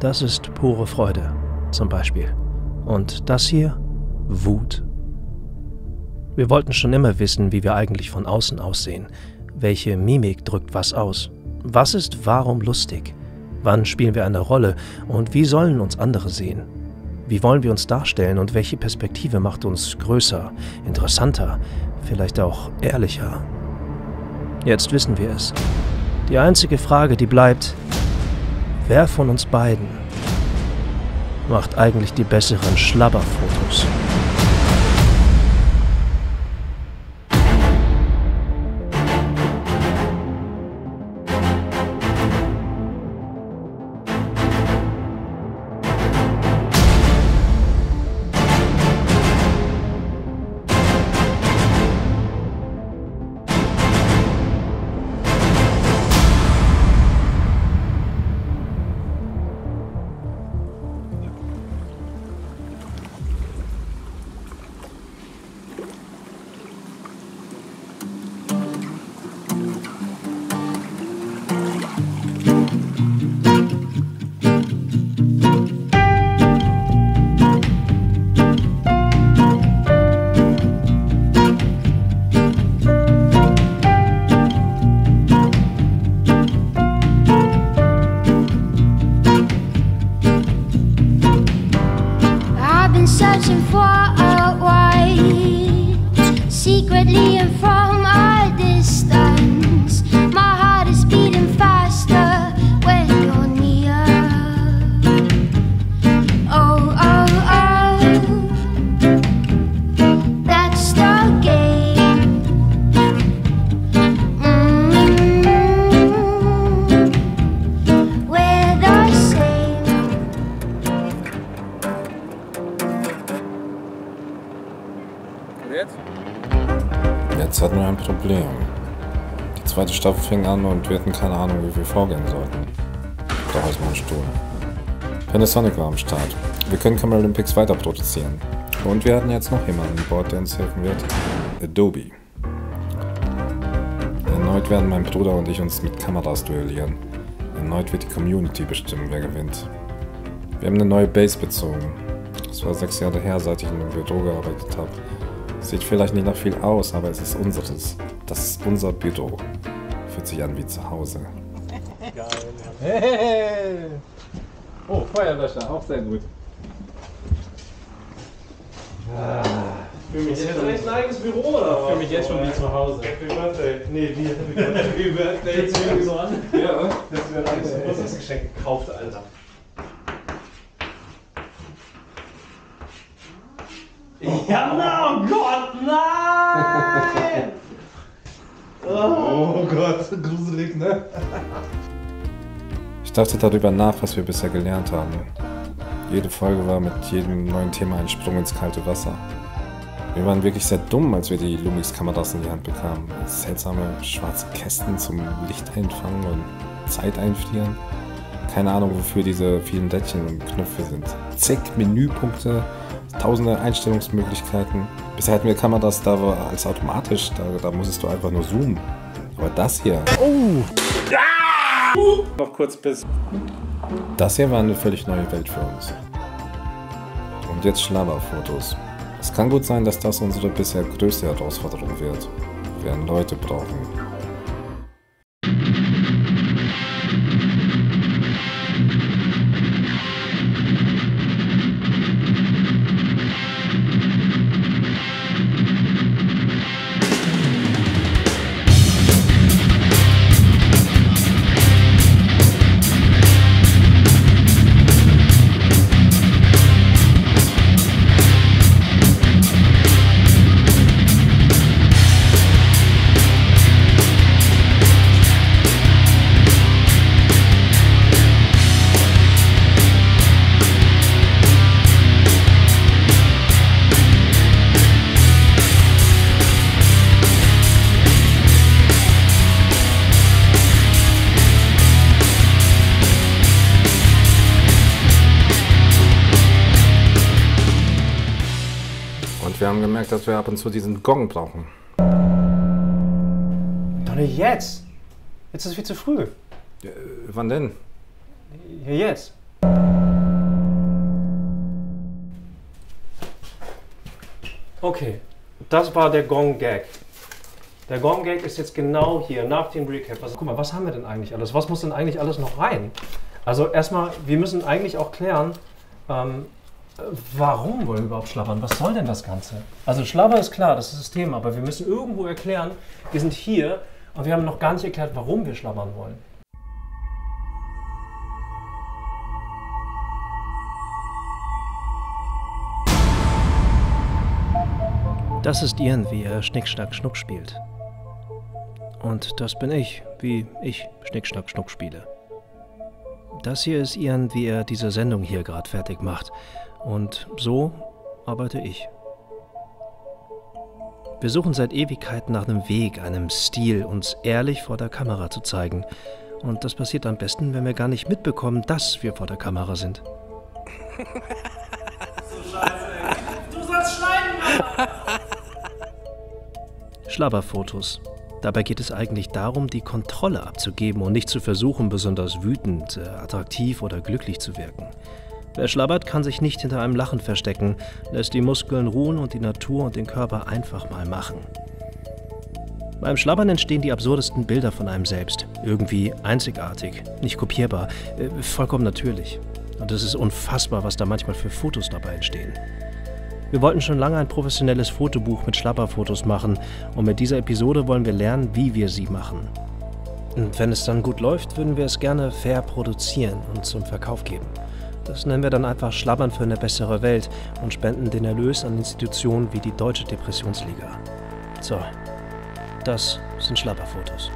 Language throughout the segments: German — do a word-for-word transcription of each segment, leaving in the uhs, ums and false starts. Das ist pure Freude, zum Beispiel. Und das hier? Wut. Wir wollten schon immer wissen, wie wir eigentlich von außen aussehen. Welche Mimik drückt was aus? Was ist warum lustig? Wann spielen wir eine Rolle? Und wie sollen uns andere sehen? Wie wollen wir uns darstellen und welche Perspektive macht uns größer, interessanter, vielleicht auch ehrlicher? Jetzt wissen wir es. Die einzige Frage, die bleibt: Wer von uns beiden macht eigentlich die besseren Schlabberfotos? Die Staffel fing an und wir hatten keine Ahnung, wie wir vorgehen sollten. Doch erstmal ein Stuhl. Panasonic war am Start. Wir können Cameralympics weiter produzieren. Und wir hatten jetzt noch jemanden an Bord, der uns helfen wird. Adobe. Erneut werden mein Bruder und ich uns mit Kameras duellieren. Erneut wird die Community bestimmen, wer gewinnt. Wir haben eine neue Base bezogen. Das war sechs Jahre her, seit ich in einem Büro gearbeitet habe. Sieht vielleicht nicht nach viel aus, aber es ist unseres. Das ist unser Büro. Fühlt sich an wie zu Hause. Geil. Hey. Oh, Feuerlöscher, auch sehr gut. Ah, für mich ist jetzt echt ein eigenes Büro, oder was? Für mich jetzt schon wie zu Hause. Happy Birthday. Nee, wie Happy Birthday. Jetzt fängt so an. Ja, oder? Das wird ein großes Geschenk gekauft, Alter. Ja, oh no, Gott, nein! Oh Gott, gruselig, ne? Ich dachte darüber nach, was wir bisher gelernt haben. Jede Folge war mit jedem neuen Thema ein Sprung ins kalte Wasser. Wir waren wirklich sehr dumm, als wir die Lumix-Kameras in die Hand bekamen. Seltsame schwarze Kästen zum Licht einfangen und Zeit einfrieren. Keine Ahnung, wofür diese vielen Rädchen und Knöpfe sind. Zig Menüpunkte. Tausende Einstellungsmöglichkeiten. Bisher hatten wir Kameras, da war als automatisch, da, da musstest du einfach nur zoomen. Aber das hier... Oh! Ah! Uh! Noch kurz bis... Das hier war eine völlig neue Welt für uns. Und jetzt Schlabberfotos. Es kann gut sein, dass das unsere bisher größte Herausforderung wird. Wir werden Leute brauchen. Wir haben gemerkt, dass wir ab und zu diesen Gong brauchen. nicht jetzt. Jetzt ist es viel zu früh. Äh, wann denn? Ja, jetzt. Okay, das war der Gong-Gag. Der Gong-Gag ist jetzt genau hier, nach dem Recap. Was, guck mal, was haben wir denn eigentlich alles? Was muss denn eigentlich alles noch rein? Also erstmal, wir müssen eigentlich auch klären, ähm, warum wollen wir überhaupt schlabbern? Was soll denn das Ganze? Also Schlabber ist klar, das ist das Thema, aber wir müssen irgendwo erklären, wir sind hier und wir haben noch gar nicht erklärt, warum wir schlabbern wollen. Das ist Ian, wie er Schnick, Schnack, Schnuck spielt. Und das bin ich, wie ich Schnick, Schnack, Schnuck spiele. Das hier ist Ian, wie er diese Sendung hier gerade fertig macht. Und so arbeite ich. Wir suchen seit Ewigkeiten nach einem Weg, einem Stil, uns ehrlich vor der Kamera zu zeigen. Und das passiert am besten, wenn wir gar nicht mitbekommen, dass wir vor der Kamera sind. Du sollst schneiden! Schlabberfotos. Dabei geht es eigentlich darum, die Kontrolle abzugeben und nicht zu versuchen, besonders wütend, attraktiv oder glücklich zu wirken. Wer schlabbert, kann sich nicht hinter einem Lachen verstecken, lässt die Muskeln ruhen und die Natur und den Körper einfach mal machen. Beim Schlabbern entstehen die absurdesten Bilder von einem selbst. Irgendwie einzigartig, nicht kopierbar, vollkommen natürlich. Und es ist unfassbar, was da manchmal für Fotos dabei entstehen. Wir wollten schon lange ein professionelles Fotobuch mit Schlabberfotos machen und mit dieser Episode wollen wir lernen, wie wir sie machen. Und wenn es dann gut läuft, würden wir es gerne fair produzieren und zum Verkauf geben. Das nennen wir dann einfach Schlabbern für eine bessere Welt und spenden den Erlös an Institutionen wie die Deutsche Depressionsliga. So, das sind Schlabberfotos.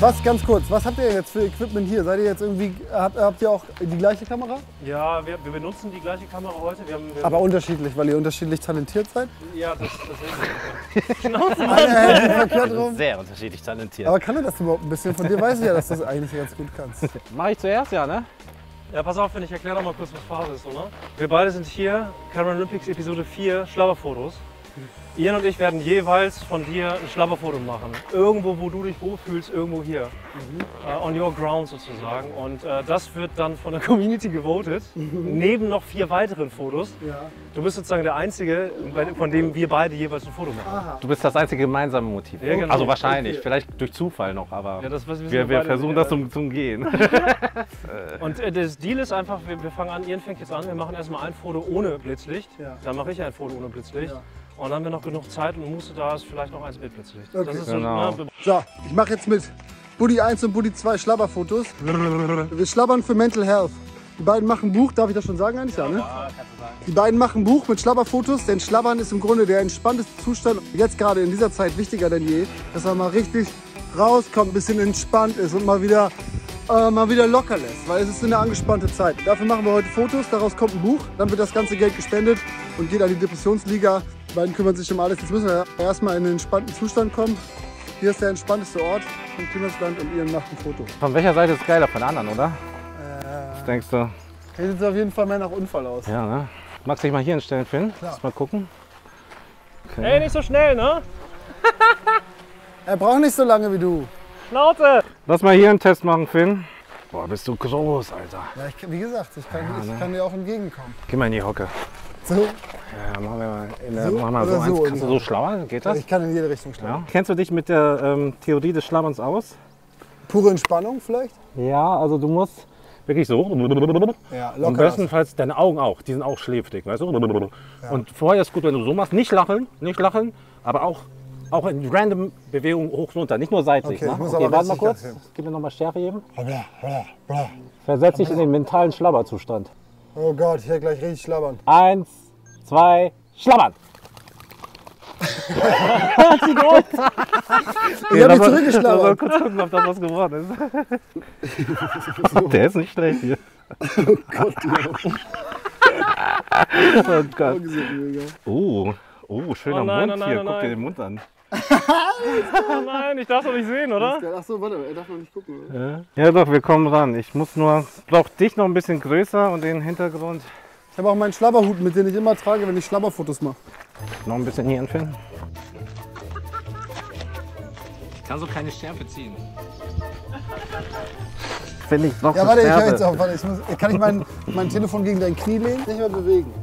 Was, ganz kurz, was habt ihr jetzt für Equipment hier? Seid ihr jetzt irgendwie, habt, habt ihr auch die gleiche Kamera? Ja, wir, wir benutzen die gleiche Kamera heute. Wir haben, wir aber unterschiedlich, weil ihr unterschiedlich talentiert seid? Ja, das, das ist genau so. Also sehr unterschiedlich talentiert. Aber kann er das überhaupt ein bisschen? Von dir weiß ich ja, dass du das eigentlich ganz gut kannst. Mach ich zuerst, ja, ne? Ja, pass auf, wenn ich erkläre doch mal kurz, was Phase ist, oder? Wir beide sind hier, Cameralympics Episode vier, Schlabberfotos. Ian und ich werden jeweils von dir ein Schlabberfoto machen. Irgendwo, wo du dich wohlfühlst, irgendwo hier. Mhm. Uh, on your ground sozusagen. Und uh, das wird dann von der Community gewotet, mhm. neben noch vier weiteren Fotos. Ja. Du bist sozusagen der Einzige, von dem wir beide jeweils ein Foto machen. Aha. Du bist das einzige gemeinsame Motiv. Ja, genau. Also wahrscheinlich, okay. Vielleicht durch Zufall noch, aber ja, das, wir, wir, wir versuchen das zum, zum Gehen. Und äh, das Deal ist einfach, wir, wir fangen an, Ian fängt jetzt an, wir machen erstmal ein Foto ohne Blitzlicht. Ja. Dann mache ich ein Foto ohne Blitzlicht. Ja. Und dann haben wir noch genug Zeit und Muße da ist, vielleicht noch eins mit Blitzlicht. Okay. Das ist genau. So, ne? So, ich mache jetzt mit Buddy eins und Buddy zwei Schlabberfotos. Wir schlabbern für Mental Health. Die beiden machen ein Buch, darf ich das schon sagen eigentlich? Ja, ne? Kannst du sagen. Die beiden machen ein Buch mit Schlabberfotos, denn Schlabbern ist im Grunde der entspannteste Zustand. Jetzt gerade in dieser Zeit wichtiger denn je, dass man mal richtig rauskommt, ein bisschen entspannt ist und mal wieder, äh, mal wieder locker lässt, weil es ist eine angespannte Zeit. Dafür machen wir heute Fotos, daraus kommt ein Buch, dann wird das ganze Geld gespendet und geht an die Depressionsliga. Die beiden kümmern sich um alles. Jetzt müssen wir erstmal in einen entspannten Zustand kommen. Hier ist der entspannteste Ort im Kliemannsland und Ian macht ein Foto. Von welcher Seite ist es geiler? Von der anderen, oder? Äh, Was denkst du? Hier sieht es auf jeden Fall mehr nach Unfall aus. Ja, ne? Magst du dich mal hier hinstellen, Finn? Klar. Mal gucken. Okay. Ey, nicht so schnell, ne? Er braucht nicht so lange wie du. Schnauze! Lass mal hier einen Test machen, Finn. Boah, bist du groß, Alter. Ja, ich, wie gesagt, ich kann, ja, ne? ich kann dir auch entgegenkommen. Geh mal in die Hocke. So? Ja, machen wir mal, in der, so machen wir so eins. So Kannst du so schlabbern? Geht das? Ich kann in jede Richtung schlabbern. Ja. Kennst du dich mit der ähm, Theorie des Schlabberns aus? Pure Entspannung vielleicht? Ja, also du musst wirklich so. Ja, locker. Und bestenfalls deine Augen auch. Die sind auch schläfrig, weißt du? Ja. Und vorher ist gut, wenn du so machst. Nicht lachen, nicht lachen, aber auch, auch in random Bewegungen hoch runter. Nicht nur seitlich. Okay, ne? ich muss okay, aber warte mal kurz. Gib mir nochmal Schärfe eben. Versetz dich in den mentalen Schlabberzustand. Oh Gott, ich werde gleich richtig schlabbern. Eins, zwei, schlabbern! Sie gut! Ich hab mich zurückgeschlabbert. Kurz gucken, ob das was geworden ist. Der ist nicht schlecht hier. Oh Gott, oh Gott. Oh, oh schöner oh nein, Mund nein, nein, hier. Nein, Guck nein. dir den Mund an. Nein, ich darf doch nicht sehen, oder? Achso, warte, er darf noch nicht gucken. Oder? Ja doch, wir kommen ran. Ich muss nur, ich brauche dich noch ein bisschen größer und den Hintergrund. Ich habe auch meinen Schlabberhut, mit den ich immer trage, wenn ich Schlabberfotos mache. Noch ein bisschen hier entfernen. Ich kann so keine Schärfe ziehen. Finde ich noch. Ja, warte, ich höre jetzt auf. Warte, ich muss, kann ich mein, mein Telefon gegen dein Knie legen? Nicht mehr bewegen.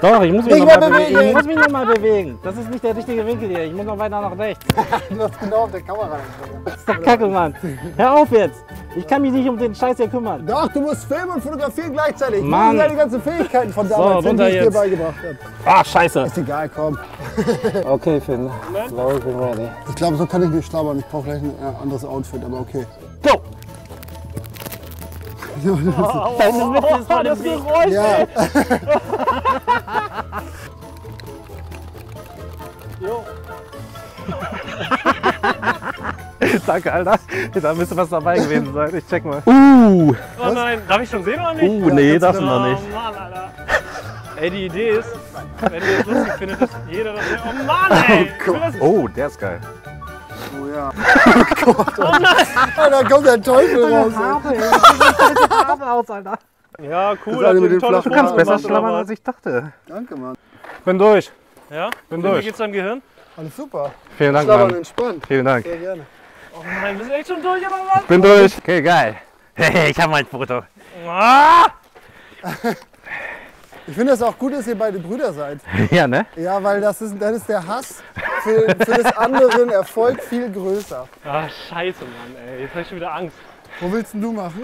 Doch, ich muss mich nochmal bewegen. bewegen. Ich muss mich noch mal bewegen. Das ist nicht der richtige Winkel hier. Ich muss noch weiter nach rechts. Du hast genau auf der Kamera. Das ist doch Kacke, Mann. Hör auf jetzt. Ich kann mich nicht um den Scheiß hier kümmern. Doch, du musst filmen und fotografieren gleichzeitig. Mann. Das sind ja die ganzen Fähigkeiten von damals, so, die ich jetzt. dir beigebracht habe. Ach, scheiße. Ist egal, komm. Okay, Finn. Glaube, ich bin ready. Ich glaube, so kann ich nicht schlabbern. Ich brauche vielleicht ein anderes Outfit, aber okay. Go! Oh, oh, das ist mit, das war das Geräusch, ja. Ey. Jo. Danke, Alter. Da müsste was dabei gewesen sein. Ich check mal. Uh! Oh nein, darf ich schon sehen oder nicht? Uh, ja, nee, darfst du noch nicht. Oh Mann, Alter. Ey, die Idee ist, wenn ihr es lustig findet, dass jeder das... Oh Mann, ey! Oh, das... oh, der ist geil. Oh ja. Oh Gott. Oh nein! Oh, da kommt der Teufel raus. Alter, das sieht Farbe aus, Alter. Ja, cool. Also mit den du kannst besser schlabbern, als ich dachte. Danke, Mann. Bin durch. Ja? Bin durch. Wie geht's deinem Gehirn? Alles super. Vielen Dank, Mann. Entspannt. Vielen Dank. Sehr gerne. Oh nein, wir sind echt schon durch, aber Mann. Bin durch. Okay, geil. Hey, ich hab mein Foto. Ah! Ich finde es auch gut, dass ihr beide Brüder seid. Ja, ne? Ja, weil das ist, das ist der Hass für, für das anderen Erfolg viel größer. Ach, scheiße, Mann, ey. Jetzt habe ich schon wieder Angst. Wo willst denn du machen?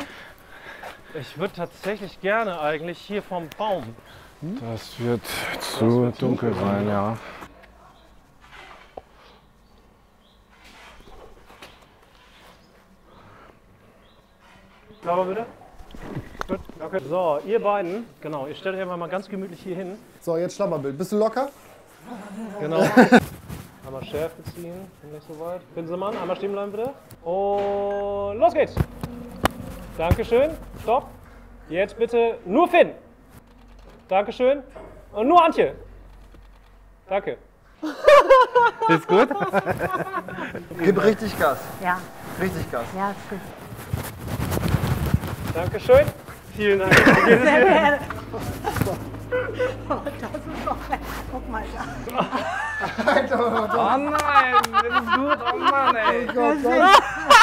Ich würde tatsächlich gerne eigentlich hier vom Baum. Hm? Das wird zu das wird dunkel sein, sein, ja. Sauber bitte. Gut, okay. So, ihr beiden, genau, ihr stellt euch einfach mal ganz gemütlich hier hin. So, jetzt Schlabberbild. Bist du locker? Genau. Einmal Schärfe ziehen, nicht so weit. Pinselmann, einmal stehen bleiben bitte. Und los geht's. Dankeschön. Stopp. Jetzt bitte nur Finn. Dankeschön. Und nur Antje. Danke. Ist gut? Gib richtig Gas. Ja. Richtig Gas. Ja, ist gut. Dankeschön. Vielen Dank. Sehr gerne. Das ist doch nett. Guck mal da. Alter, oh nein, das ist gut. Oh Mann, ey. Ich will sehen. Ich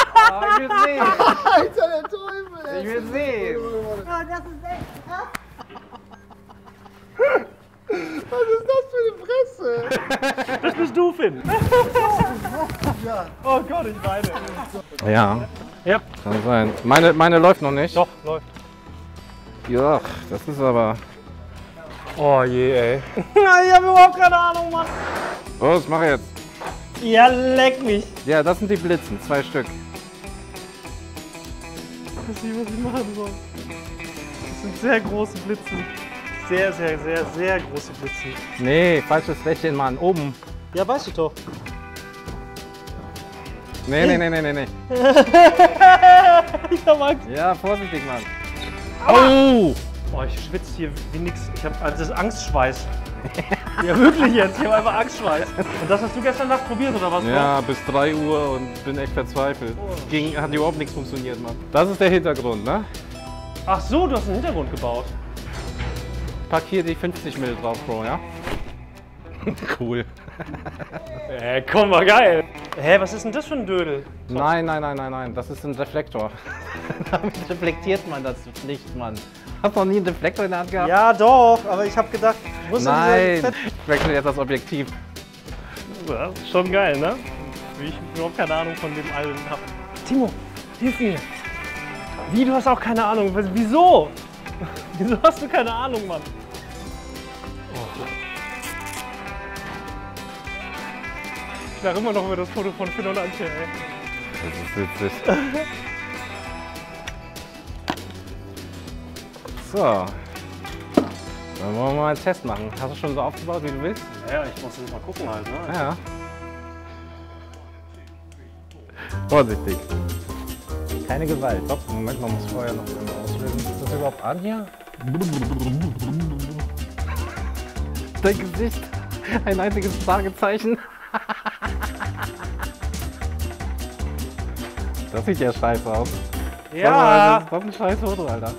will sehen. Alter, der Teufel. Ey. Ich will sehen. Ja, das ist echt. Was ist das für eine Fresse? Das bist du, Finn. Oh Gott, ich weine. Ja. Ja. Kann sein. Meine, meine läuft noch nicht. Doch, läuft. Ja, das ist aber... Oh je, ey. Ich habe überhaupt keine Ahnung, Mann. Was mache ich jetzt? Ja, leck mich. Ja, das sind die Blitzen. Zwei Stück. Ich weiß nicht, was ich machen soll. Das sind sehr große Blitzen. Sehr, sehr, sehr, sehr große Blitzen. Nee, falsches Fläschchen, Mann. Oben. Ja, weißt du doch. Nee, nee, nee, nee, nee, nee. Ich hab Angst. Ja, vorsichtig, Mann. Oh! Oh, ich schwitze hier wie nix. Ich hab, also das ist Angstschweiß. Ja, wirklich jetzt. Ich hab einfach Angstschweiß. Und das hast du gestern Nacht probiert, oder was? Ja, bis drei Uhr und bin echt verzweifelt. Oh. Ging, hat überhaupt nichts funktioniert, Mann. Das ist der Hintergrund, ne? Ach so, du hast einen Hintergrund gebaut. Pack hier die fünfzig Milliliter drauf, Bro, ja? Cool. Äh, komm mal, geil. Hä, was ist denn das für ein Dödel? Nein, nein, nein, nein, nein, das ist ein Reflektor. Damit reflektiert man das nicht, Mann. Hast du noch nie einen Reflektor in der Hand gehabt? Ja, doch, aber ich habe gedacht, muss nein, ich wechsle jetzt das Objektiv. Ja, schon geil, ne? Wie ich überhaupt keine Ahnung von dem allen habe. Timo, hilf mir. Wie, du hast auch keine Ahnung? Wieso? Wieso hast du keine Ahnung, Mann? Ich lache immer noch über das Foto von Finn und Antje, ey. Das ist witzig. So. Dann wollen wir mal einen Test machen. Hast du schon so aufgebaut, wie du willst? Ja, ich muss jetzt mal gucken halt, ne? Ja. Vorsichtig. Keine Gewalt. Stopp, Moment, man muss vorher noch einmal auslösen. Ist das überhaupt Antje? Dein Gesicht. Ein einziges Fragezeichen. Das sieht ja scheiße aus. Ja! Mal, das, was ein scheiß Foto, Alter.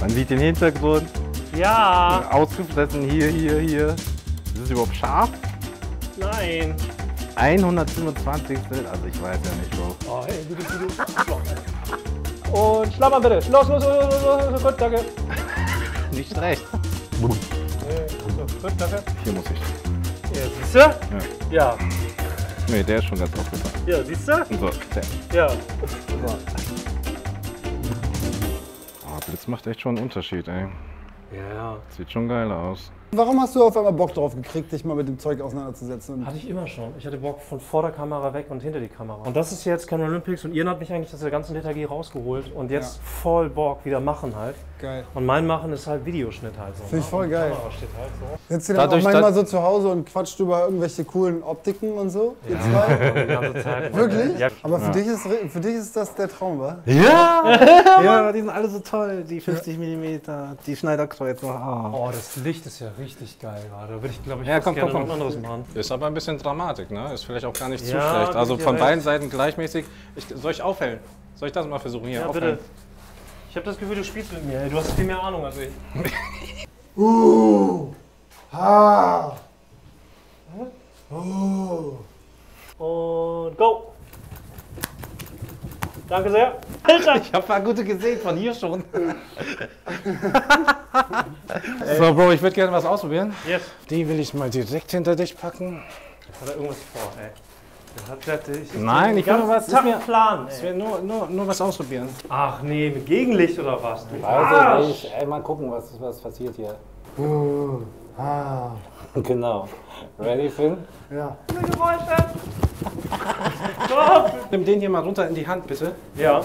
Man sieht den Hintergrund. Ja! Ausgefressen hier, hier, hier. Ist es überhaupt scharf? Nein. hundertfünfundzwanzig, also ich weiß ja nicht wo. Oh, hey, bitte, bitte. Und Schlabbern bitte. Los, los, los, los, los, los. Gut, danke. Nicht recht. Nee, gut, danke. Hier muss ich. Ja, siehst du? Ja. ja. Nee, der ist schon ganz aufgefallen. Ja, siehst du? So, der. Ja. So. Oh, das macht echt schon einen Unterschied, ey. Ja. Das sieht schon geil aus. Warum hast du auf einmal Bock drauf gekriegt, dich mal mit dem Zeug auseinanderzusetzen? Hatte ich immer schon. Ich hatte Bock von vor der Kamera weg und hinter die Kamera. Und das ist jetzt Cameralympics und Ian hat mich eigentlich aus der ganzen Lethargie rausgeholt und jetzt ja. voll Bock wieder machen halt. Geil. Und mein Machen ist halt Videoschnitt halt so. Finde ich voll geil. Steht halt so. Sitzt ihr dann auch manchmal so zu Hause und quatscht über irgendwelche coolen Optiken und so? Ja. Die ganze Zeit. Wirklich? Ja. Aber für, ja. dich ist, für dich ist das der Traum, wa? Ja! Ja, die sind alle so toll. Die fünfzig Millimeter, die Schneiderkreuze. Oh. oh, das Licht ist ja richtig geil gerade. Da würde ich, glaube ich, ja, komm, gerne komm, komm. noch ein anderes machen. Ist aber ein bisschen Dramatik, ne? Ist vielleicht auch gar nicht ja, zu schlecht. Also von recht. beiden Seiten gleichmäßig. Ich, soll ich aufhellen? Soll ich das mal versuchen? Hier, ja, aufhellen. Bitte. Ich habe das Gefühl, du spielst mit mir. Du hast viel mehr Ahnung als ich. uh, ha, uh. Und go! Danke sehr. Ich habe mal gute gesehen von hier schon. So, Bro, ich würde gerne was ausprobieren. Yes. Die will ich mal direkt hinter dich packen. Jetzt hat er irgendwas vor, ey. Ich Nein, ich habe was Plan. Ich will nur, nur, nur was ausprobieren. Ach nee, mit Gegenlicht oder was? Du weiß ich nicht. Ey, mal gucken, was, was passiert hier. Uh, ah. Genau. Ready, Finn? Ja. Geräusche. Nimm den hier mal runter in die Hand, bitte. Ja.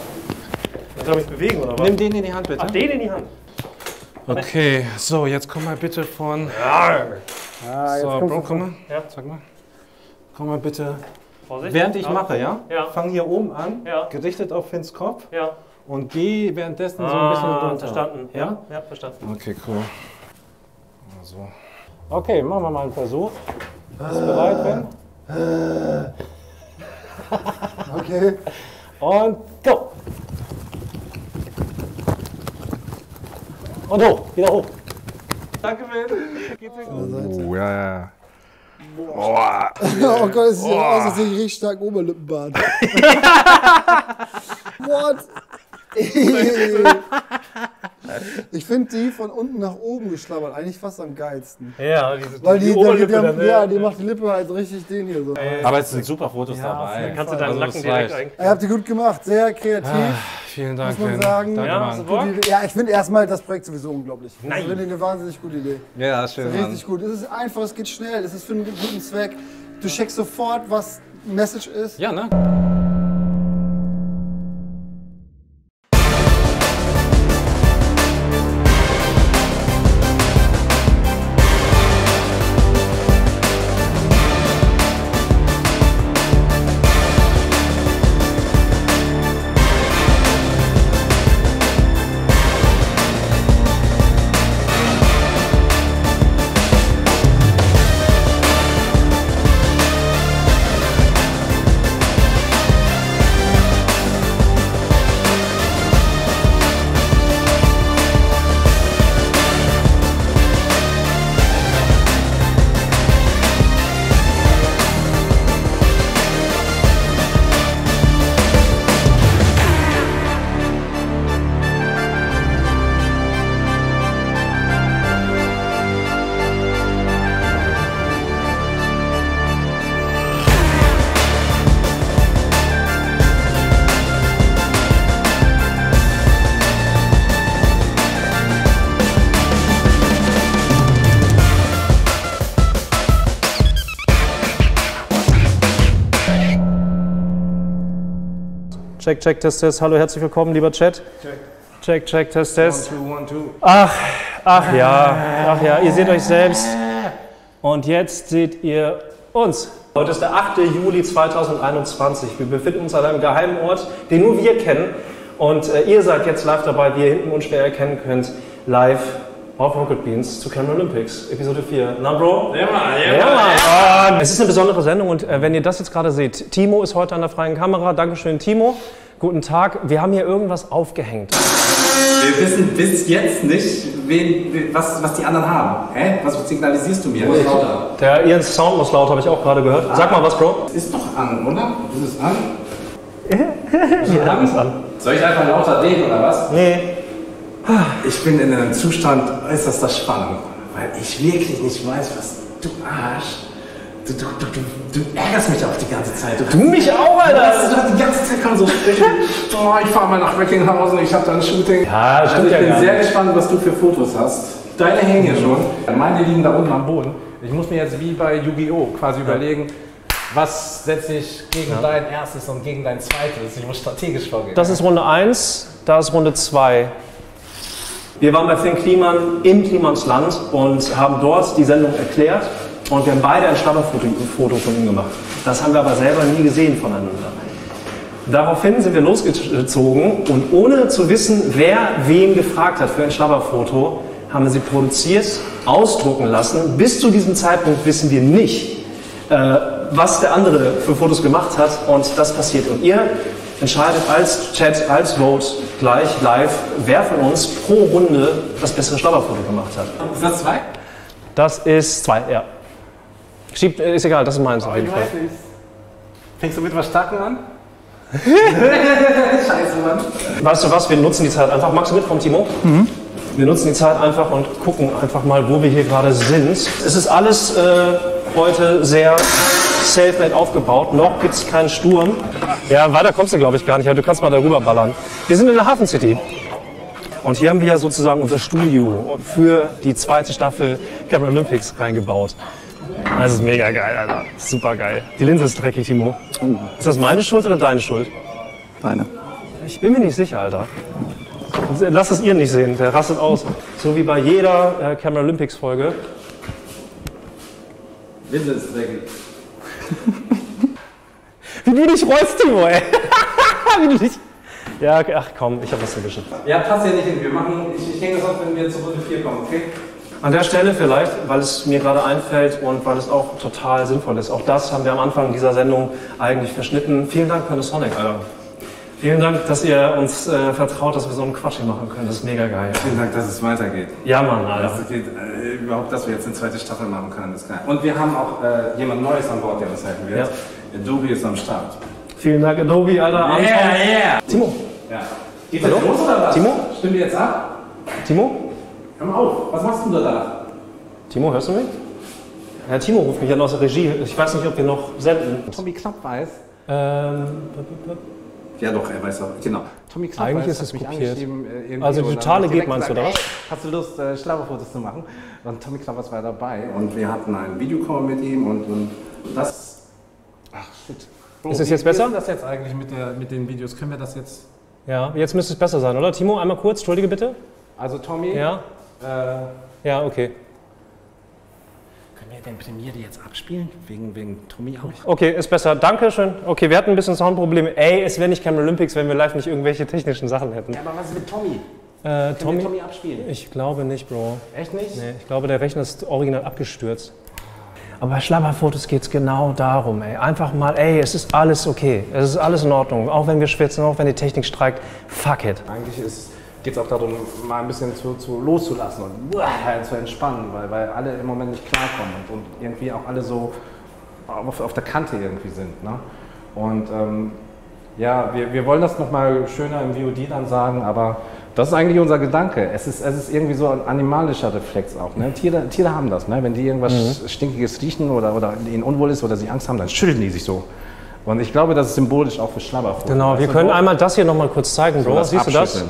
Das soll ich bewegen, oder was? Nimm den in die Hand, bitte. Ach, den in die Hand. Okay, so, jetzt komm mal bitte von... Ja, so, Bro, komm mal. Ja. Sag mal. Komm mal bitte... Vorsicht. Während ich mache, ja? ja? Fang hier oben an, ja. gerichtet auf Finns Kopf ja. und geh währenddessen ah, so ein bisschen runter. Verstanden. Ja? ja, verstanden. Okay, cool. Also. Okay, machen wir mal einen Versuch. Bist du bereit, Finn? Okay. Und go! Und hoch, wieder hoch. Danke, Finn. Oh, ja, ja. Boah. Oh Gott, es sieht Boah. aus, als hätte ich richtig stark Oberlippenbart. What? Ich finde die von unten nach oben geschlabbert eigentlich fast am geilsten. Ja, die, die, Weil die, die, die, die, haben, dann, ja, die macht die Lippe halt richtig den hier so. Aber es sind super Fotos ja, dabei. Kannst du deinen also Lacken direkt eigentlich. Ihr habt die gut gemacht, sehr kreativ. Ah, vielen Dank. Muss man sagen. Danke, Mann. Ja, ich finde erstmal das Projekt sowieso unglaublich. Nein. Ich finde eine wahnsinnig gute Idee. Ja, schön. Das ist richtig gut. Es ist einfach, es geht schnell, es ist für einen guten Zweck. Du checkst sofort, was Message ist. Ja, ne? Check, check, test, test. Hallo, herzlich willkommen, lieber Chat. Check, check, check test, test. One, two, one, two. Ach, ach ja, ach ja, ihr seht euch selbst. Und jetzt seht ihr uns. Heute ist der achte Juli zweitausendeinundzwanzig. Wir befinden uns an einem geheimen Ort, den nur wir kennen. Und äh, ihr seid jetzt live dabei, wie ihr hinten unschwer erkennen könnt, live auf Rocket Beans zu Cameralympics, Episode vier. Na, Bro? Ja, Mann, ja, ja, Mann. Ja. Es ist eine besondere Sendung und äh, wenn ihr das jetzt gerade seht, Timo ist heute an der freien Kamera. Dankeschön, Timo. Guten Tag, wir haben hier irgendwas aufgehängt. Wir wissen bis jetzt nicht, wen, was, was die anderen haben. Hä? Was signalisierst du mir? Wo ist lauter? Der Ians Sound muss lauter, habe ich auch gerade gehört. Sag mal was, Bro. Es ist doch an, oder? Ist es an? Ja, ist an. Soll ich einfach lauter reden, oder was? Nee. Ich bin in einem Zustand äußerster Spannung, weil ich wirklich nicht weiß, was du Arsch. Du, du, du, du, du ärgerst mich auch die ganze Zeit. Du, du mich auch, Alter! Du hast, du hast die ganze Zeit kann so sprechen. Oh, ich fahr mal nach Recklinghausen, ich hab da ein Shooting. Ja, das stimmt. Also ich ja bin sehr nicht. gespannt, was du für Fotos hast. Deine hängen hier schon. Meine liegen da unten am Boden. Ich muss mir jetzt wie bei Yu-Gi-Oh! quasi ja. überlegen, was setze ich gegen ja. dein erstes und gegen dein zweites. Ich muss strategisch vorgehen. Das ist Runde eins, da ist Runde zwei. Wir waren bei Fynn Kliemann im Kliemannsland und haben dort die Sendung erklärt. Und wir haben beide ein Schlabberfoto von ihm gemacht. Das haben wir aber selber nie gesehen voneinander. Daraufhin sind wir losgezogen und ohne zu wissen, wer wen gefragt hat für ein Schlabberfoto, haben wir sie produziert, ausdrucken lassen. Bis zu diesem Zeitpunkt wissen wir nicht, äh, was der andere für Fotos gemacht hat, und das passiert. Und ihr entscheidet als Chat, als Vote gleich live, wer von uns pro Runde das bessere Schlabberfoto gemacht hat. Ist das zwei? Das ist zwei, ja. Schiebt, ist egal, das ist meins oh, auf jeden Fall. Weiß nicht. Fängst du mit was Starken an? Scheiße, Mann. Weißt du was, wir nutzen die Zeit einfach. Magst du mit vom Timo? Mhm. Wir nutzen die Zeit einfach und gucken einfach mal, wo wir hier gerade sind. Es ist alles äh, heute sehr self-made aufgebaut. Noch gibt es keinen Sturm. Ja, weiter kommst du, glaube ich, gar nicht. Du kannst mal darüber ballern. Wir sind in der Hafen City. Und hier haben wir ja sozusagen unser Studio für die zweite Staffel Cameralympics reingebaut. Das ist mega geil, Alter. Super geil. Die Linse ist dreckig, Timo. Ist das meine Schuld oder deine Schuld? Deine. Ich bin mir nicht sicher, Alter. Lass es ihr nicht sehen, der rastet aus. So wie bei jeder äh, Cameralympics-Folge. Linse ist dreckig. Wie du dich rollst, Timo, ey. Wie du dich... Ja, ach komm, ich hab was vergessen. Ja, passt ja nicht hin. Wir machen, ich, ich hänge das auf, wenn wir zu Runde vier kommen, okay? An der Stelle vielleicht, weil es mir gerade einfällt und weil es auch total sinnvoll ist. Auch das haben wir am Anfang dieser Sendung eigentlich verschnitten. Vielen Dank, Panasonic, Alter. Vielen Dank, dass ihr uns äh, vertraut, dass wir so einen Quatsch hier machen können. Das ist mega geil. Vielen Dank, dass es weitergeht. Ja, Mann, Alter. Dass es geht, äh, überhaupt, dass wir jetzt eine zweite Staffel machen können, ist geil. Und wir haben auch äh, jemand Neues an Bord, der uns helfen wird. Ja. Adobe ist am Start. Vielen Dank, Adobe, Alter. Anton. Yeah, yeah. Timo. Ja. Geht das los oder was? Timo? Stimmt ihr jetzt ab? Timo? Hör mal auf, was machst du da? Timo, hörst du mich? Herr Timo ruft mich an aus der Regie. Ich weiß nicht, ob wir noch senden. Tommy Krappweis. Ähm. Ja doch, er weiß auch. Genau. Tommy Krappweis eigentlich ist es mich kopiert. Äh, also die totale geht, meinst du das? Hast du Lust, äh, Schlabberfotos zu machen? Und Tommy Krappweis war dabei. Und wir hatten einen Videocall mit ihm und, und das. Ach shit. Bro, ist es jetzt besser? Wie ist das jetzt eigentlich mit, der, mit den Videos? Können wir das jetzt? Ja, jetzt müsste es besser sein, oder? Timo, einmal kurz, entschuldige bitte. Also Tommy. Ja. Äh, ja, okay. Können wir denn Premiere jetzt abspielen? Wegen, wegen Tommy auch? Okay, ist besser. Dankeschön. Okay, wir hatten ein bisschen Soundprobleme. Ey, es wäre nicht Cameralympics, wenn wir live nicht irgendwelche technischen Sachen hätten. Ja, aber was ist mit Tommy? Äh, Können Tommy, wir Tommy abspielen? Ich glaube nicht, Bro. Echt nicht? Nee, ich glaube, der Rechner ist original abgestürzt. Aber bei Schlabberfotos geht es genau darum, ey. Einfach mal, ey, es ist alles okay. Es ist alles in Ordnung. Auch wenn wir schwitzen, auch wenn die Technik streikt. Fuck it. Eigentlich geht es auch darum, mal ein bisschen zu, zu loszulassen und uah, zu entspannen, weil, weil alle im Moment nicht klarkommen und, und irgendwie auch alle so auf, auf der Kante irgendwie sind. Ne? Und ähm, ja, wir, wir wollen das nochmal schöner im V O D dann sagen, aber das ist eigentlich unser Gedanke. Es ist, es ist irgendwie so ein animalischer Reflex auch. Ne? Tiere, Tiere haben das. Ne? Wenn die irgendwas mhm. Stinkiges riechen oder, oder ihnen unwohl ist oder sie Angst haben, dann schütteln die sich so. Und ich glaube, das ist symbolisch auch für Schlabberfotos. Genau, wir können einmal das hier nochmal kurz zeigen, Bro. Siehst du das?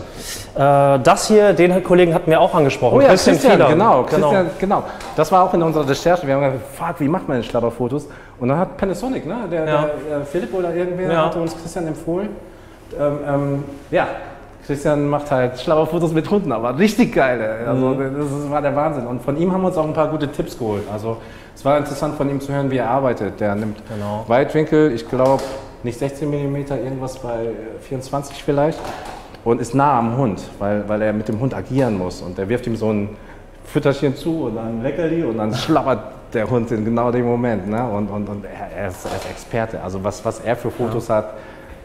Äh, das hier, den Kollegen hatten wir auch angesprochen. Oh ja, Christian, Christian genau, genau. Christian, genau. Das war auch in unserer Recherche. Wir haben gesagt, fuck, wie macht man denn Schlabberfotos? Und dann hat Panasonic, ne? der, ja. der äh, Philipp oder irgendwer, ja. hat uns Christian empfohlen. Ähm, ähm, ja. Christian macht halt Schlabberfotos mit Hunden, aber richtig geile. Also das war der Wahnsinn. Und von ihm haben wir uns auch ein paar gute Tipps geholt. Also es war interessant von ihm zu hören, wie er arbeitet. Der nimmt genau. Weitwinkel, ich glaube nicht sechzehn Millimeter, irgendwas bei vierundzwanzig vielleicht. Und ist nah am Hund, weil, weil er mit dem Hund agieren muss. Und er wirft ihm so ein Fütterchen zu und dann Leckerli und dann schlabbert der Hund in genau dem Moment. Ne? Und, und, und er, er, ist, er ist Experte. Also was, was er für Fotos ja. hat.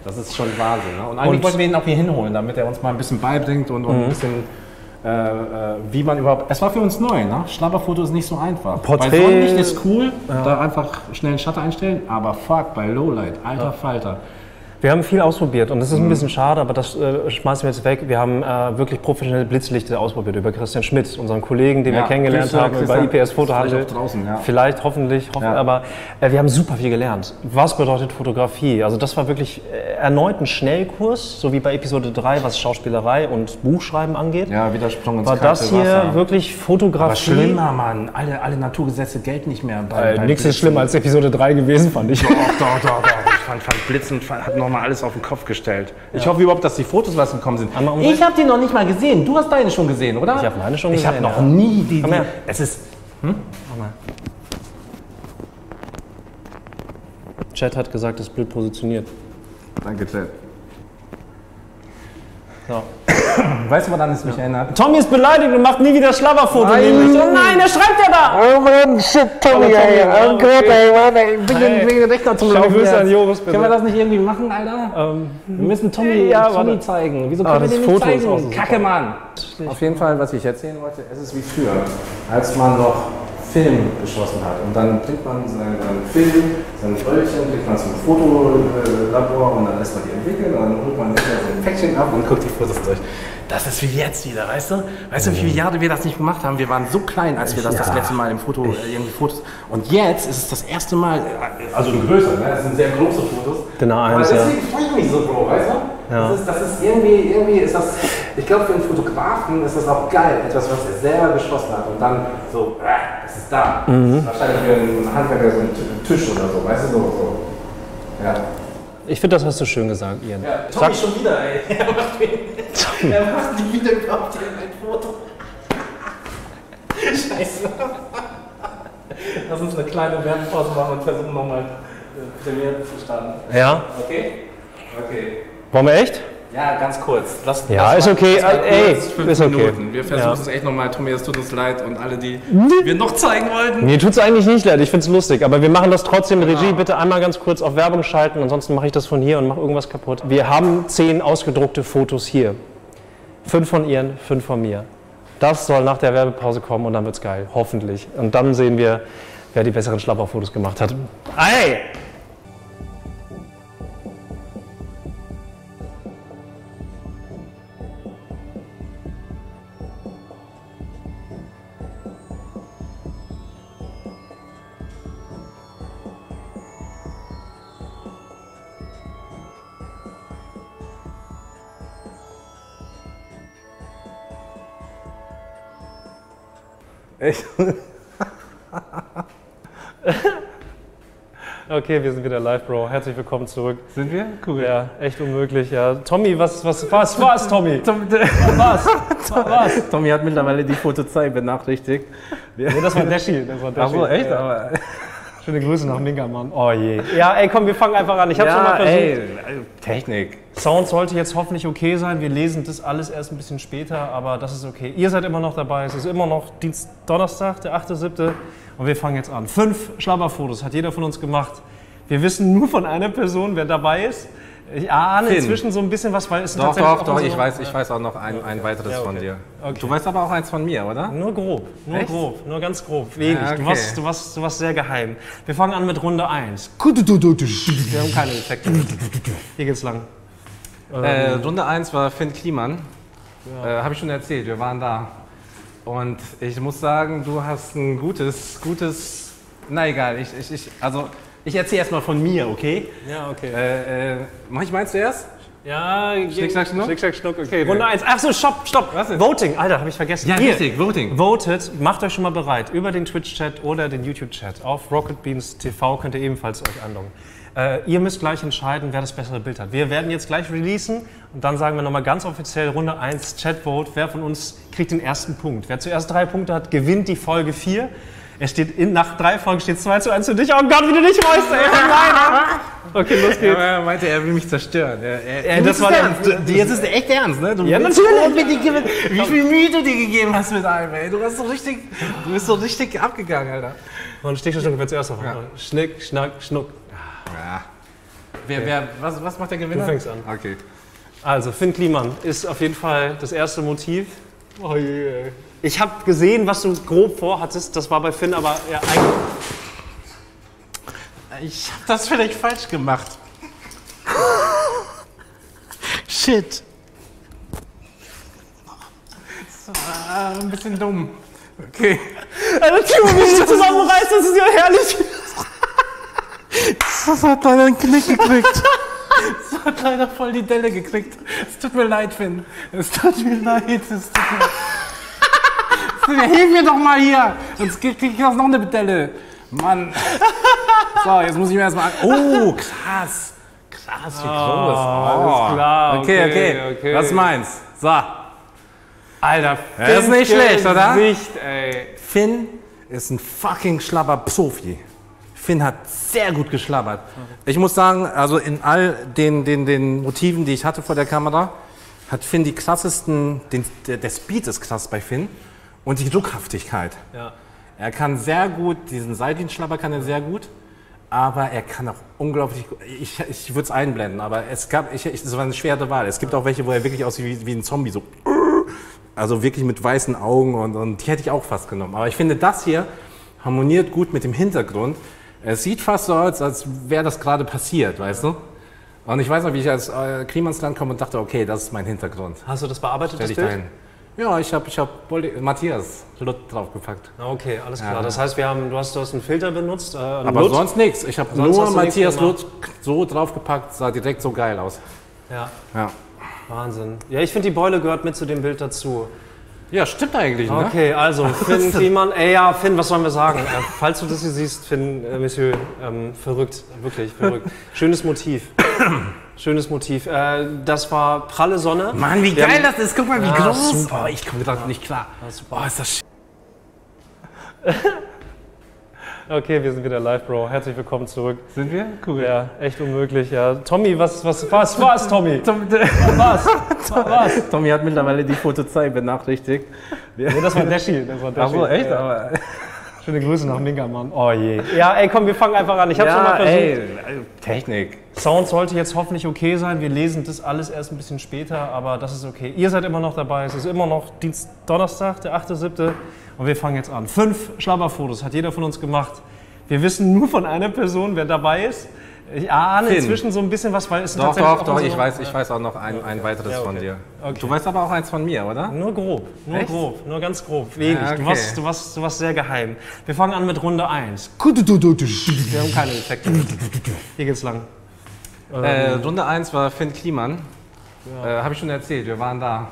Das ist schon Wahnsinn. Ne? Und eigentlich und wollten wir ihn auch hier hinholen, damit er uns mal ein bisschen beibringt und, und mhm. ein bisschen, äh, wie man überhaupt... Es war für uns neu, ne? Schlabberfoto ist nicht so einfach. Porträt. Bei Sonnenlicht ist cool, ja. Da einfach schnell einen Shutter einstellen, aber fuck, bei Lowlight, alter ja. Falter. Wir haben viel ausprobiert und das ist ein bisschen schade, aber das äh, schmeißen wir jetzt weg. Wir haben äh, wirklich professionelle Blitzlichter ausprobiert über Christian Schmidt, unseren Kollegen, den ja, wir kennengelernt haben, über I P S-Fotohandel. Vielleicht, ja. vielleicht, hoffentlich, hoffen, ja. aber äh, wir haben super viel gelernt. Was bedeutet Fotografie? Also das war wirklich äh, erneut ein Schnellkurs, so wie bei Episode drei, was Schauspielerei und Buchschreiben angeht. Ja, Widersprung ins kalte Wasser. War das hier wirklich Fotografie? Aber schlimmer, Mann. Alle, alle Naturgesetze gelten nicht mehr. Bei, äh, bei nichts ist schlimmer als Episode drei gewesen, fand ich. Doch, doch, doch, doch. Fand, fand Blitzen, fand, hat nochmal alles auf den Kopf gestellt. Ja. Ich hoffe überhaupt, dass die Fotos was gekommen sind. Ich habe die noch nicht mal gesehen. Du hast deine schon gesehen, oder? Ich habe meine schon gesehen. Ich habe noch ja. nie die. Komm her. Es ist. Hm? Komm her. Chat hat gesagt, das Bild positioniert. Danke, Chat. So. Weißt du, woran es mich ja. erinnert? Tommy ist beleidigt und macht nie wieder Schlabberfoto. Nein. Oh nein, er schreibt ja da! Oh Mann, shit, Tommy, ey. Oh Gott, ey, Mann, ey. Bitte wegen den Rechner zum Laufen. Können wir das nicht irgendwie machen, Alter? Ähm, wir müssen Tommy, ja, Tommy zeigen. Wieso können ah, wir den Foto nicht zeigen? Kacke, Mann! Auf jeden Fall, was ich erzählen wollte, es ist wie früher, als man noch Film geschossen hat. Und dann bringt man seinen, seinen Film, sein Röllchen, bringt man zum Fotolabor und dann lässt man die entwickeln und dann holt man hinterher so ein Päckchen ab und guckt die Fotos durch. Das ist wie jetzt wieder, weißt du? Weißt du, wie viele Jahre wir das nicht gemacht haben? Wir waren so klein, als wir das ja. das letzte Mal im Foto, äh, irgendwie Fotos... Und jetzt ist es das erste Mal, also größer, ne? Das sind sehr große Fotos. Genau, aber deswegen freue ich mich so drauf, weißt du? Ja. Das, ist, das ist irgendwie, irgendwie ist das... Ich glaube, für einen Fotografen ist das auch geil, etwas, was er selber geschossen hat und dann so, äh, es ist da. Mhm. Wahrscheinlich für einen Handwerker so einen Tisch oder so, weißt du, so. so. Ja. Ich finde, das hast du schön gesagt, Ian. Ja, Tommy Sag, schon wieder, ey. Er macht, den, er macht nie wieder überhaupt irgendein Foto. Scheiße. Lass uns eine kleine Werbepause machen und versuchen nochmal Premiere zu starten. Ja. Okay? Okay. Wollen wir echt? Ja, ganz kurz. Lass, ja, lass ist okay. Mal, ey, kurz, ist Minuten. okay. Wir versuchen es ja. echt nochmal. Tommy, es tut uns leid und alle, die wir noch zeigen wollten. Mir tut es eigentlich nicht leid. Ich finde es lustig. Aber wir machen das trotzdem. Genau. Regie, bitte einmal ganz kurz auf Werbung schalten. Ansonsten mache ich das von hier und mache irgendwas kaputt. Wir haben zehn ausgedruckte Fotos hier. Fünf von Ihren, fünf von mir. Das soll nach der Werbepause kommen und dann wird's geil. Hoffentlich. Und dann sehen wir, wer die besseren Schlapperfotos gemacht hat. Ey! Echt? Okay, wir sind wieder live, Bro. Herzlich willkommen zurück. Sind wir? Cool. Ja, echt unmöglich, ja. Tommy, was, was, was, was, Tommy? Tom, was, was, was? Tommy hat mittlerweile die Fotozeit benachrichtigt. Nee, das war Dashi. Das war Dashi. Ach so, echt? Ja. Aber schöne Grüße nach Mingermann. Oh je. Ja, ey, komm, wir fangen einfach an. Ich hab's ja, schon mal versucht. Ey, Technik. Sound sollte jetzt hoffentlich okay sein. Wir lesen das alles erst ein bisschen später, aber das ist okay. Ihr seid immer noch dabei. Es ist immer noch Dienst Donnerstag, der achte siebte und wir fangen jetzt an. Fünf Schlabberfotos hat jeder von uns gemacht. Wir wissen nur von einer Person, wer dabei ist. Ich ahne Finn. inzwischen so ein bisschen was, weil es doch, tatsächlich Doch, doch, doch, so ich, weiß, ich weiß auch noch ein, ein weiteres ja, okay. von dir. Okay. Du weißt aber auch eins von mir, oder? Nur grob, nur Echt? grob, nur ganz grob, wenig. Ja, okay. du, warst, du, warst, du warst sehr geheim. Wir fangen an mit Runde eins. Wir haben keine Effekte. Hier geht's lang. Äh, Runde eins war Fynn Kliemann. Ja. Äh, Habe ich schon erzählt, wir waren da. Und ich muss sagen, du hast ein gutes, gutes... Na egal, ich, ich, ich also... Ich erzähle erstmal von mir, okay? Ja, okay. Äh, äh, mach ich meins zuerst? Ja, Schnick, Schnack, Schnuck? Schnick, Schnack, Schnuck, okay. Runde eins. Achso, stopp, stopp. Was ist? Voting, Alter, habe ich vergessen. Ja, Hier. richtig, Voting. Votet, macht euch schon mal bereit. Über den Twitch-Chat oder den YouTube-Chat. Auf Rocket Beans T V könnt ihr ebenfalls euch anloggen. Äh, ihr müsst gleich entscheiden, wer das bessere Bild hat. Wir werden jetzt gleich releasen und dann sagen wir nochmal ganz offiziell Runde eins Chat-Vote. Wer von uns kriegt den ersten Punkt? Wer zuerst drei Punkte hat, gewinnt die Folge vier. Er steht in, nach drei Folgen steht zwei zu eins für dich. Oh Gott, wie du dich weißt, ey. Nein, okay, los geht's. Aber er meinte, er will mich zerstören. Er, er, er, das war ernst. Du, jetzt ist echt ernst, ne? Du ja, natürlich. Mit, wie viel Mühe du dir gegeben hast mit allem, ey. Du, hast so richtig, du bist so richtig abgegangen, Alter. Und Schnick, Schnack, Schnuck, wird zuerst auf. Ja. Schnick, Schnack, Schnuck. Ja. Wer, wer, was, was macht der Gewinner? Du fängst an. Okay. Also, Fynn Kliemann ist auf jeden Fall das erste Motiv. Oh yeah. Ich habe gesehen, was du grob vorhattest. Das war bei Fynn aber ja, eigentlich. Ich habe das vielleicht falsch gemacht. Shit. Das war ein bisschen dumm. Okay. Alter, Timo, wie du zusammenreißt, das ist ja herrlich. Das hat leider einen Knick gekriegt. Das hat leider voll die Delle gekriegt. Es tut mir leid, Fynn. Es tut mir leid. Es tut mir leid. Hilf mir doch mal hier. Sonst krieg ich noch eine Delle. Mann. So, jetzt muss ich mir erstmal. Oh, krass. Krass, wie groß. Oh, alles klar. Okay, okay, okay, okay. Was meinst du? So. Alter, das ist nicht schlecht, oder? Nicht, ey. Fynn ist ein fucking Schlabber-Psofi. Fynn hat sehr gut geschlabbert. Ich muss sagen, also in all den, den, den Motiven, die ich hatte vor der Kamera, hat Fynn die krassesten, den, der Speed ist krass bei Fynn und die Druckhaftigkeit. Ja. Er kann sehr gut, diesen Seitenschlabber kann er sehr gut, aber er kann auch unglaublich gut, ich, ich würde es einblenden, aber es gab, ich, ich, das war eine schwere Wahl. Es gibt auch welche, wo er wirklich aussieht wie, wie ein Zombie, so, also wirklich mit weißen Augen und, und die hätte ich auch fast genommen. Aber ich finde, das hier harmoniert gut mit dem Hintergrund. Es sieht fast so aus, als wäre das gerade passiert, weißt du? Und ich weiß noch, wie ich als äh, Kliemannsland komme und dachte, okay, das ist mein Hintergrund. Hast du das bearbeitet, Stell das Bild? Dahin. Ja, ich habe ich hab Matthias L U T draufgepackt. Okay, alles klar. Ja. Das heißt, wir haben, du, hast, du hast einen Filter benutzt? Äh, einen Aber L U T? Sonst nichts. Ich habe nur Matthias L U T so draufgepackt, sah direkt so geil aus. Ja. Ja. Wahnsinn. Ja, ich finde, die Beule gehört mit zu dem Bild dazu. Ja, stimmt eigentlich, ne? Okay, also, Fynn Kliemann, ey, ja, Fynn, was sollen wir sagen? Äh, falls du das hier siehst, Fynn, äh, Monsieur, ähm, verrückt, wirklich, verrückt. Schönes Motiv. Schönes Motiv. Äh, das war pralle Sonne. Mann, wie geil das ist, guck mal, wie ja, groß. Super. Oh, ich komme gerade nicht klar. Ja, super. Oh, ist das Okay, wir sind wieder live, Bro. Herzlich willkommen zurück. Sind wir? Cool. Ja, echt unmöglich, ja. Tommy, was, was, was, was, Tommy? Tom, was, was, was? Tommy hat mittlerweile die Fotozei benachrichtigt. Ja, das war Dashi, das war Dashi. Ach so, echt? Ja. Aber schöne Grüße nach Minga, Mann. Oh je. Ja, ey, komm, wir fangen einfach an. Ich hab's schon ja, mal versucht. Ey, Technik. Sound sollte jetzt hoffentlich okay sein. Wir lesen das alles erst ein bisschen später, aber das ist okay. Ihr seid immer noch dabei. Es ist immer noch Dienst Donnerstag, der achte siebte Und wir fangen jetzt an. Fünf Schlabberfotos hat jeder von uns gemacht. Wir wissen nur von einer Person, wer dabei ist. Ich ahne Fynn. Inzwischen so ein bisschen was, weil es doch, tatsächlich doch, auch doch. So ich weiß, ich weiß auch noch ein, ein weiteres ja, okay. von dir. Okay. Du weißt aber auch eins von mir, oder? Nur grob, nur Echt? grob, nur ganz grob. Wenig. Ja, okay. du, warst, du, warst, du warst sehr geheim. Wir fangen an mit Runde eins. Wir haben keine Effekte. Hier geht's lang. Äh, Runde eins war Fynn Kliemann. Ja. Äh, Habe ich schon erzählt, wir waren da.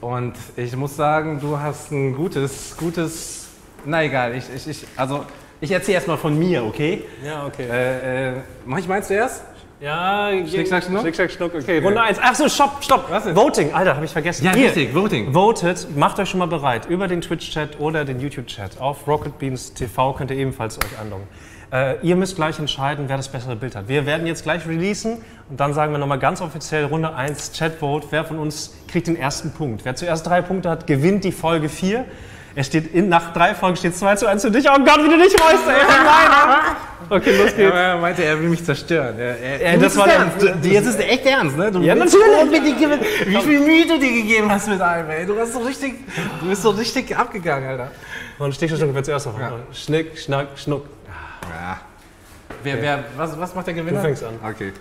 Und ich muss sagen, du hast ein gutes, gutes, na egal, ich, ich, ich, also, ich erzähle erstmal von mir, okay? Ja, okay. Äh, äh, mach ich meins zuerst? Ja, Schnick, Schnack, Schnuck? Schnick, Schnack, Schnuck, okay. Runde eins. Achso, stopp, stopp. Was ist? Voting, Alter, habe ich vergessen. Ja, Hier. richtig, Voting. Votet, macht euch schon mal bereit, über den Twitch-Chat oder den YouTube-Chat. Auf Rocket Beans T V könnt ihr ebenfalls euch anloggen. Äh, ihr müsst gleich entscheiden, wer das bessere Bild hat. Wir werden jetzt gleich releasen und dann sagen wir nochmal ganz offiziell Runde eins Chatvote. Wer von uns kriegt den ersten Punkt? Wer zuerst drei Punkte hat, gewinnt die Folge vier. Er steht in, nach drei Folgen steht zwei zu eins für dich. Oh Gott, wie du nicht weißt, ey. Nein, okay, los geht's. Aber er meinte, er will mich zerstören. Er, er, er, das war ernst. Ernst. Jetzt ist echt ernst, ne? Du ja, natürlich. Wie viel Mühe du dir gegeben hast mit allem, ey. Du, hast so richtig, du bist so richtig abgegangen, Alter. Und Schnick, Schnuck, wer zuerst auf. Ja. Schnick, Schnack, Schnuck. Ja. Wer, okay. wer, was, was macht der Gewinner? Du fängst an. Okay.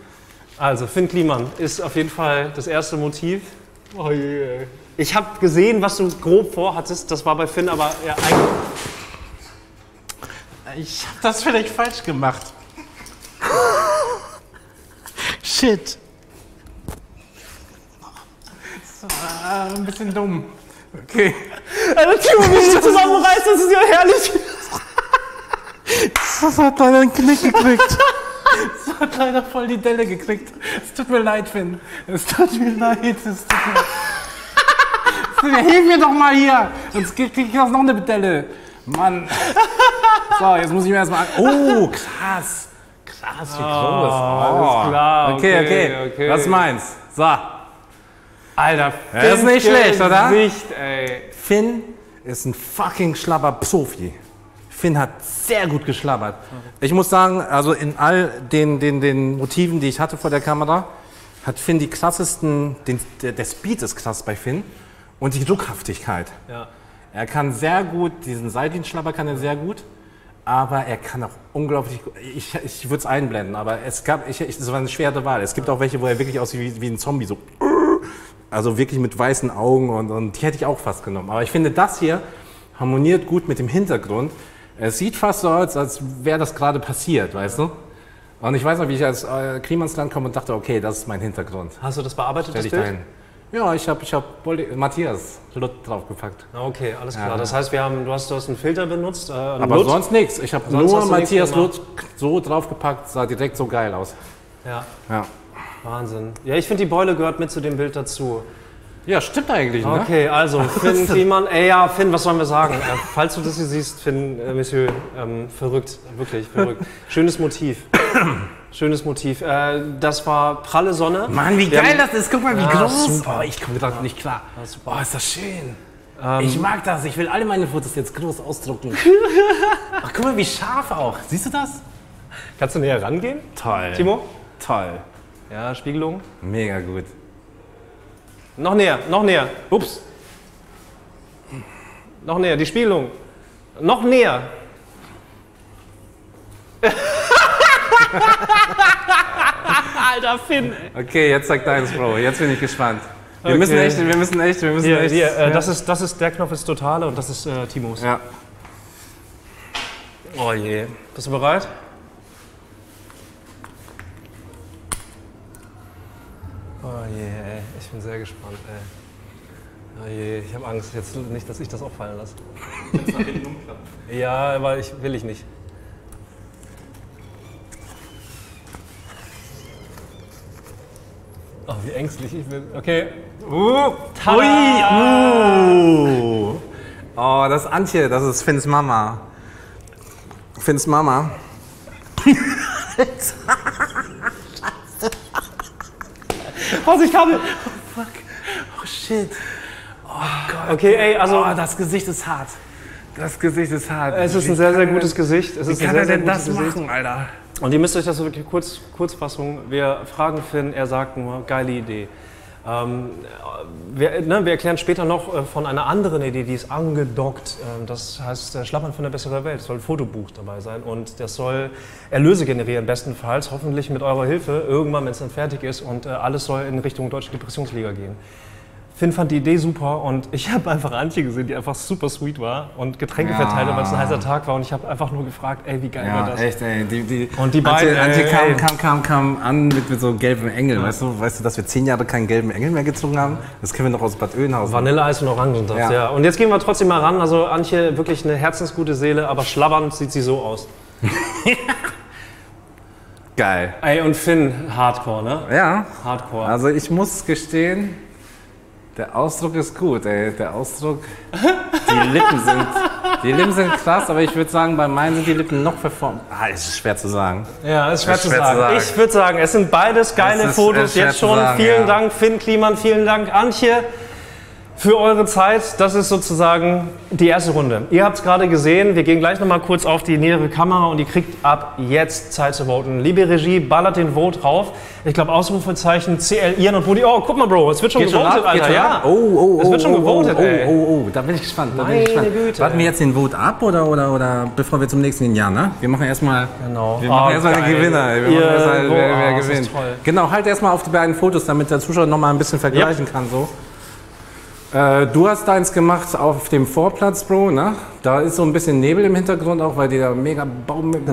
Also, Fynn Kliemann ist auf jeden Fall das erste Motiv. Oh yeah. Ich habe gesehen, was du grob vorhattest. Das war bei Fynn aber ja, eigentlich. Ich habe das vielleicht falsch gemacht. Shit. Das war ein bisschen dumm. Okay. Alter, Timo, wie du zusammenreißt, das ist ja herrlich. Das hat leider einen Knick gekriegt. Das hat leider voll die Delle gekriegt. Es tut mir leid, Fynn. Es tut mir leid. Es tut mir leid. Hilf mir doch mal hier. Sonst krieg ich noch eine Delle. Mann. So, jetzt muss ich mir erstmal. Oh, krass. Krass, wie groß. Oh, alles klar. Okay, okay. okay. okay. Was meinst du? So. Alter, das ist nicht schlecht, oder? Nicht, ey. Fynn ist ein fucking Schlabber-Psofi. Fynn hat sehr gut geschlabbert. Ich muss sagen, also in all den, den, den Motiven, die ich hatte vor der Kamera, hat Fynn die krassesten, den, der Speed ist krass bei Fynn und die Druckhaftigkeit. Ja. Er kann sehr gut, diesen Seitenschlapper kann er sehr gut, aber er kann auch unglaublich gut, ich, ich würde es einblenden, aber es gab, ich, ich, das war eine schwere Wahl. Es gibt auch welche, wo er wirklich aussieht wie, wie ein Zombie, so, also wirklich mit weißen Augen und, und die hätte ich auch fast genommen. Aber ich finde, das hier harmoniert gut mit dem Hintergrund. Es sieht fast so aus, als wäre das gerade passiert, weißt du? Und ich weiß noch, wie ich als äh, Kliemannsland komme und dachte, okay, das ist mein Hintergrund. Hast du das bearbeitet, Stell das Bild? Dahin. Ja, ich habe ich hab Matthias L U T draufgepackt. Okay, alles klar. Ja. Das heißt, wir haben, du, hast, du hast einen Filter benutzt? Äh, einen Aber L U T? Sonst nichts. Ich habe nur Matthias L U T so draufgepackt, sah direkt so geil aus. Ja, ja. Wahnsinn. Ja, ich finde, die Beule gehört mit zu dem Bild dazu. Ja, stimmt eigentlich, ne? Okay, also, Fynn Kliemann, ey, ja, Fynn, was sollen wir sagen? Äh, falls du das hier siehst, Fynn, äh, Monsieur, ähm, verrückt, wirklich verrückt. Schönes Motiv. Schönes Motiv. Äh, das war pralle Sonne. Mann, wie wir geil haben... das ist, guck mal, wie ja, groß. Super. Oh, ich komme da nicht klar. Boah, ist das schön. Ähm, ich mag das, ich will alle meine Fotos jetzt groß ausdrucken. Ach, guck mal, wie scharf auch. Siehst du das? Kannst du näher rangehen? Toll. Timo? Toll. Ja, Spiegelung. Mega gut. Noch näher, noch näher. Ups. Noch näher, die Spiegelung. Noch näher. Alter Fynn. Okay, jetzt zeig deins, Bro. Jetzt bin ich gespannt. Wir okay. müssen echt, wir müssen echt, wir müssen hier, echt. Hier, äh, ja. das ist, das ist, der Knopf ist Totale und das ist äh, Timos. Ja. Oh je. Bist du bereit? Oh je, ey. Ich bin sehr gespannt, ey. Oh je, ich habe Angst jetzt nicht, dass ich das auch fallen lasse. Jetzt nach hinten umklappen. Ja, aber ich will ich nicht. Oh, wie ängstlich ich bin. Okay. Uh, Ui, uh. Oh, das ist Antje, das ist Finns Mama. Finns Mama. Vorsicht, Kabel! Oh fuck. Oh shit. Oh Gott. Okay, ey, also. Oh, das Gesicht ist hart. Das Gesicht ist hart. Es ist ein sehr, sehr gutes Gesicht. Wie kann er denn das machen, Alter? Und ihr müsst euch das wirklich kurz, Kurzfassung, wir fragen Fynn, er sagt nur, geile Idee. Ähm, wir, ne, wir erklären später noch äh, von einer anderen Idee, die ist angedockt. Ähm, das heißt, äh, Schlabbern für eine bessere Welt. Es soll ein Fotobuch dabei sein und das soll Erlöse generieren, bestenfalls. Hoffentlich mit eurer Hilfe, irgendwann, wenn es dann fertig ist. Und äh, alles soll in Richtung Deutsche Depressionsliga gehen. Fynn fand die Idee super und ich habe einfach Antje gesehen, die einfach super sweet war und Getränke ja. verteilte, weil es ein heißer Tag war und ich habe einfach nur gefragt, ey, wie geil ja, war das? Echt, ey. Die, die und die beiden, Antje, Antje ey, kam, kam, kam, kam an mit, mit so einem gelben Engel, ja. weißt du, weißt du, dass wir zehn Jahre keinen gelben Engel mehr gezogen haben? Das kennen wir noch aus Bad Oeynhausen. Vanilleeis und Orangensaft, ja. ja. Und jetzt gehen wir trotzdem mal ran, also Antje, wirklich eine herzensgute Seele, aber schlabbernd sieht sie so aus. Geil. Ey, und Fynn, Hardcore, ne? Ja. Hardcore. Also ich muss gestehen, der Ausdruck ist gut, ey. Der Ausdruck, die Lippen sind, die Lippen sind krass, aber ich würde sagen, bei meinen sind die Lippen noch verformt. Ah, es ist schwer zu sagen. Ja, es ist schwer, es ist schwer zu, sagen. zu sagen. Ich würde sagen, es sind beides geile ist, Fotos jetzt schon. Sagen, vielen ja. Dank, Fynn Kliemann, vielen Dank, Antje, für eure Zeit. Das ist sozusagen die erste Runde. Ihr habt es gerade gesehen, wir gehen gleich nochmal kurz auf die nähere Kamera und ihr kriegt ab jetzt Zeit zu voten. Liebe Regie, ballert den Vote drauf. Ich glaube, Ausrufezeichen, C L, Ian und Budi. Oh, guck mal, Bro, es wird schon gewotet, Alter. Ja. Oh, oh, oh, es wird schon gewotet, oh, ey. Oh, oh, oh, da bin ich gespannt. Da bin ich gespannt. Güte, warten wir jetzt den Vote ab oder, oder, oder bevor wir zum nächsten gehen? Ja, ne? Wir machen erstmal genau. wir machen oh, erstmal den Gewinner. Wir machen erstmal, wer, wer oh, gewinnt. Genau, halt erstmal auf die beiden Fotos, damit der Zuschauer nochmal ein bisschen vergleichen yep. kann. So. Äh, du hast deins gemacht auf dem Vorplatz, Bro, ne? Da ist so ein bisschen Nebel im Hintergrund auch, weil die da mega Bauarbeiten.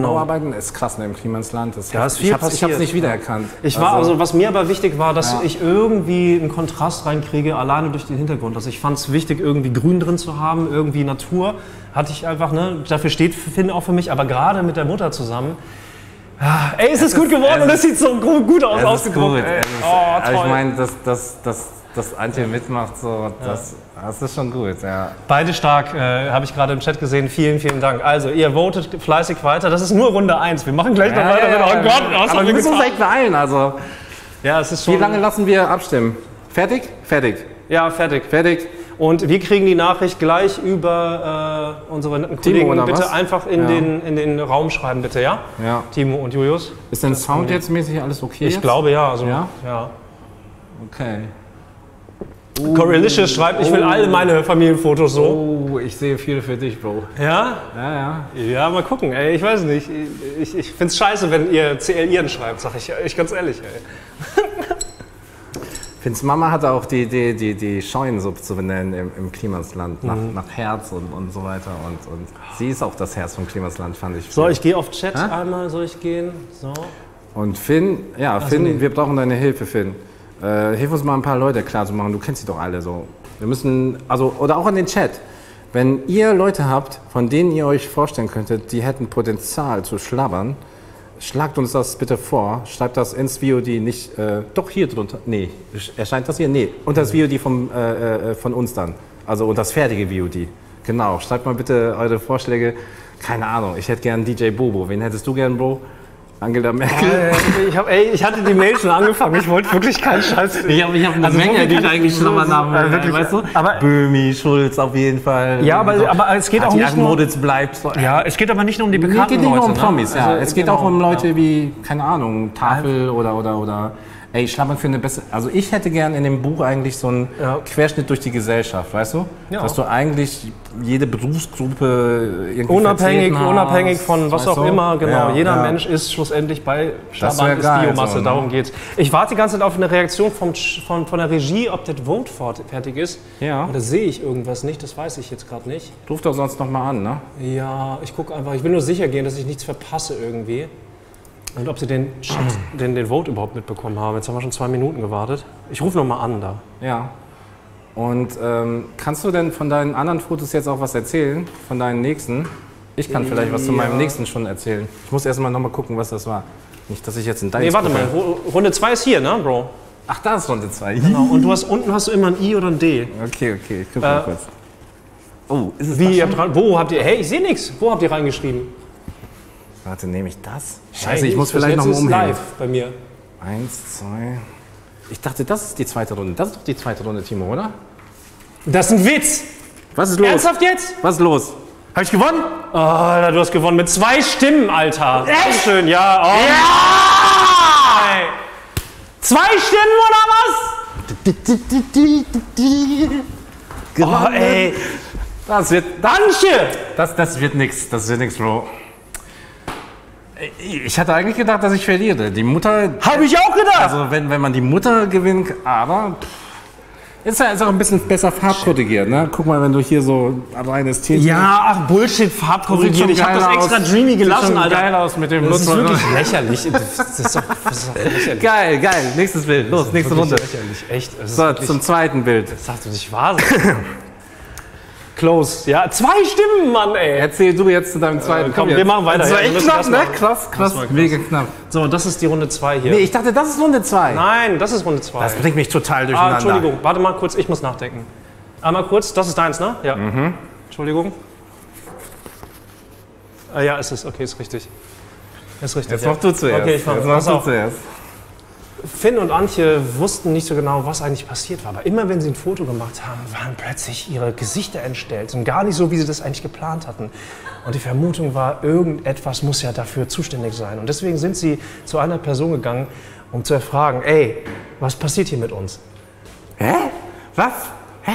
Genau. Ist krass, ne, im Kliemannsland. Das ja, ist viel ich hab's, ich hab's nicht wiedererkannt. Ich war, also, also, was mir aber wichtig war, dass ja. ich irgendwie einen Kontrast reinkriege, alleine durch den Hintergrund. Also ich fand es wichtig, irgendwie Grün drin zu haben, irgendwie Natur. Hatte ich einfach, ne? Dafür steht Fynn auch für mich, aber gerade mit der Mutter zusammen. Ah, ey, ist es, es gut ist, geworden es und es sieht so gut aus, ausgeguckt. Gut. Ey. Oh, toll. Ich meine, das, das, das dass Antje mitmacht, so, das, ja. das ist schon gut, ja. Beide stark, äh, habe ich gerade im Chat gesehen. Vielen, vielen Dank. Also, ihr votet fleißig weiter. Das ist nur Runde eins. Wir machen gleich ja, noch ja, weiter. Ja, oh ja, Gott, ja. Aber wir müssen uns echt beeilen, also. Ja, es ist schon... Wie lange lassen wir abstimmen? Fertig? Fertig. Ja, fertig. Fertig. Und wir kriegen die Nachricht gleich über äh, unsere netten Kollegen. Timo, bitte was? einfach in, ja. den, in den Raum schreiben, bitte, ja? Ja. Timo und Julius. Ist denn Sound jetzt mäßig alles okay? Ich jetzt? glaube ja. Also, ja? ja. Okay. Uh, Corylicious schreibt, ich will oh. alle meine Familienfotos so. Oh, ich sehe viele für dich, Bro. Ja? Ja, ja. Ja, mal gucken, ey, ich weiß nicht. Ich, ich, ich find's scheiße, wenn ihr C L I schreibt, sag ich, ich ganz ehrlich, ey. Finns Mama hat auch die, die, die, die Scheunensuppe zu benennen im, im Kliemannsland, nach, mhm. nach Herz und, und so weiter. Und, und sie ist auch das Herz vom Kliemannsland, fand ich. So, ich gehe auf Chat Hä? einmal, soll ich gehen? So. Und Finn, ja, Ach, Finn, nee. wir brauchen deine Hilfe, Finn. Äh, hilf uns mal ein paar Leute klar zu machen, du kennst sie doch alle so. Wir müssen, also, oder auch in den Chat. Wenn ihr Leute habt, von denen ihr euch vorstellen könntet, die hätten Potenzial zu schlabbern, schlagt uns das bitte vor, schreibt das ins V O D, nicht, äh, doch hier drunter, nee, erscheint das hier? Nee, und das V O D vom, äh, äh, von uns dann, also und das fertige V O D, genau, schreibt mal bitte eure Vorschläge, keine Ahnung, ich hätte gern D J Bobo, wen hättest du gern, Bro? Angela Merkel. Äh, ich, hab, ey, ich hatte die Mail schon angefangen, ich wollte wirklich keinen Scheiß. Ich habe ich hab eine also Menge, die ich eigentlich schon mal Namen wirklich, weißt du? Aber Böhmi, Schulz auf jeden Fall. Ja, aber, so. aber es geht Hat auch nicht nur... Moditz bleibt. So. Ja, es geht aber nicht nur um die bekannten Leute. Es geht nicht Leute, nur um Promis, ne? also, ja. Es geht genau, auch um Leute ja. wie, keine Ahnung, Tafel oder, oder, oder... Ey, Schlabbern für eine bessere... Also ich hätte gern in dem Buch eigentlich so einen ja. Querschnitt durch die Gesellschaft, weißt du? Ja. Dass du eigentlich jede Berufsgruppe irgendwie Unabhängig, hast, unabhängig von was auch so? immer, genau. Ja, Jeder ja. Mensch ist schlussendlich bei Schlabbern ist geil, Biomasse, so, ne? darum geht's. Ich warte die ganze Zeit auf eine Reaktion vom, von, von der Regie, ob das Vote fertig ist. Ja. Und da sehe ich irgendwas nicht, das weiß ich jetzt gerade nicht. Ruf doch sonst noch mal an, ne? Ja, ich gucke einfach, ich will nur sicher gehen, dass ich nichts verpasse irgendwie. Und ob sie den, den, den Vote überhaupt mitbekommen haben. Jetzt haben wir schon zwei Minuten gewartet. Ich rufe nochmal an da. Ja. Und ähm, kannst du denn von deinen anderen Fotos jetzt auch was erzählen? Von deinen nächsten? Ich kann vielleicht was ja. zu meinem nächsten schon erzählen. Ich muss erstmal nochmal gucken, was das war. Nicht, dass ich jetzt in deinem. Nee, warte mal. Runde zwei ist hier, ne, Bro? Ach, da ist Runde zwei. Genau. Und du hast, unten hast du immer ein I oder ein D. Okay, okay. Ich guck mal äh, kurz. Oh, ist es wie, das habt, Wo habt ihr. Hey, ich sehe nichts. Wo habt ihr reingeschrieben? Warte, nehme ich das? Scheiße, ich muss vielleicht nochmal umhängen. Live bei mir. Eins, zwei. Ich dachte, das ist die zweite Runde. Das ist doch die zweite Runde, Timo, oder? Das ist ein Witz! Was ist los? Ernsthaft jetzt? Was ist los? Hab ich gewonnen? Oh, Alter, du hast gewonnen mit zwei Stimmen, Alter. Echt? Schön, ja. Oh. Ja! Zwei Stimmen oder was? Oh, ey. Das wird. Danke! Das, das wird nix. Das wird nix, Bro. Ich hatte eigentlich gedacht, dass ich verliere. Die Mutter... Habe ich auch gedacht! Also wenn, wenn man die Mutter gewinnt, aber... Ist ja ist auch ein bisschen besser farbkorrigiert, ne? Guck mal, wenn du hier so reines T... Ja, ach Bullshit, farbkorrigiert. Ich habe das extra aus, dreamy gelassen, Alter. Geil aus mit dem Das ist wirklich lächerlich. Das ist doch, das ist doch lächerlich. Geil, geil. Nächstes Bild. Los, nächste Runde. Lächerlich. Echt. So, wirklich, zum zweiten Bild. Das darf doch nicht wahr sein. Close. Ja, zwei Stimmen, Mann, ey. Erzähl du jetzt zu deinem zweiten. Äh, komm, komm wir machen weiter. Das war echt ja, knapp, ne? Krass, krass, krass. Mega knapp. So, das ist die Runde zwei hier. Nee, ich dachte, das ist Runde zwei. Nein, das ist Runde zwei. Das bringt mich total durcheinander. Ah, Entschuldigung, warte mal kurz, ich muss nachdenken. Einmal kurz, das ist deins, ne? Ja. Mhm. Entschuldigung. Ah, ja, ist es. Okay, ist richtig. Ist richtig. Jetzt ja. mach du zuerst. Okay, ich mach, jetzt mach du auf. zuerst. Finn und Antje wussten nicht so genau, was eigentlich passiert war. Aber immer, wenn sie ein Foto gemacht haben, waren plötzlich ihre Gesichter entstellt. Und gar nicht so, wie sie das eigentlich geplant hatten. Und die Vermutung war, irgendetwas muss ja dafür zuständig sein. Und deswegen sind sie zu einer Person gegangen, um zu erfragen, ey, was passiert hier mit uns? Hä? Was? Hä?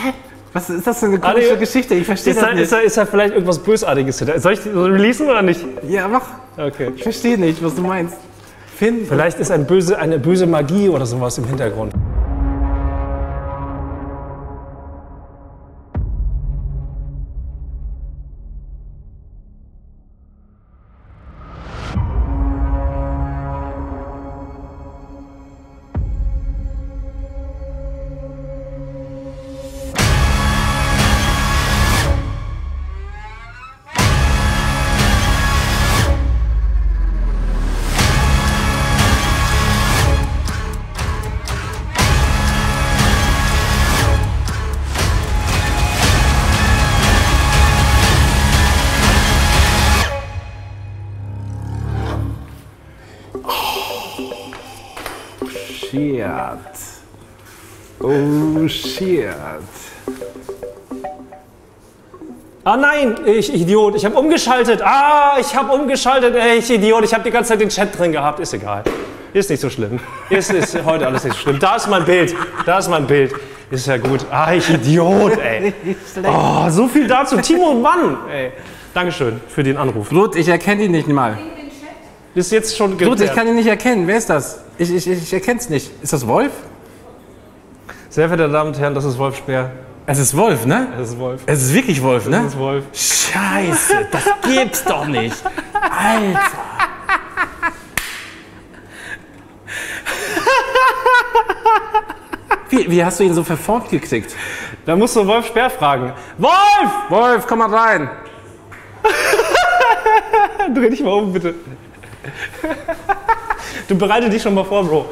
Was ist das für eine komische Adi, Geschichte? Ich verstehe das da, nicht. Ist da, ist da vielleicht irgendwas Bösartiges hinter? Soll ich das releasen oder nicht? Ja, mach. Okay. Ich verstehe nicht, was du meinst. Finden. Vielleicht ist ein böse, eine böse Magie oder sowas im Hintergrund. Oh shit. Ah nein, ich Idiot, ich habe umgeschaltet. Ah, ich habe umgeschaltet, ey, ich Idiot. Ich habe die ganze Zeit den Chat drin gehabt. Ist egal. Ist nicht so schlimm. Ist, ist heute alles nicht so schlimm. Da ist mein Bild. Da ist mein Bild. Ist ja gut. Ah, ich Idiot, ey. Oh, so viel dazu. Timo, Mann, ey. Dankeschön für den Anruf. Blut, ich erkenne ihn nicht mal. Ist jetzt schon geklärt. Blut, ich kann ihn nicht erkennen. Wer ist das? Ich, ich, ich erkenne es nicht. Ist das Wolf? Sehr verehrte Damen und Herren, das ist Wolf Speer. Es ist Wolf, ne? Es ist Wolf. Es ist wirklich Wolf, ne? Es ist Wolf. Scheiße, das gibt's doch nicht. Alter. Wie, wie hast du ihn so verformt gekriegt? Da musst du Wolf Speer fragen. Wolf! Wolf, komm mal rein. Dreh dich mal um, bitte. Du bereite dich schon mal vor, Bro.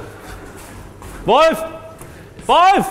Wolf! Wolf!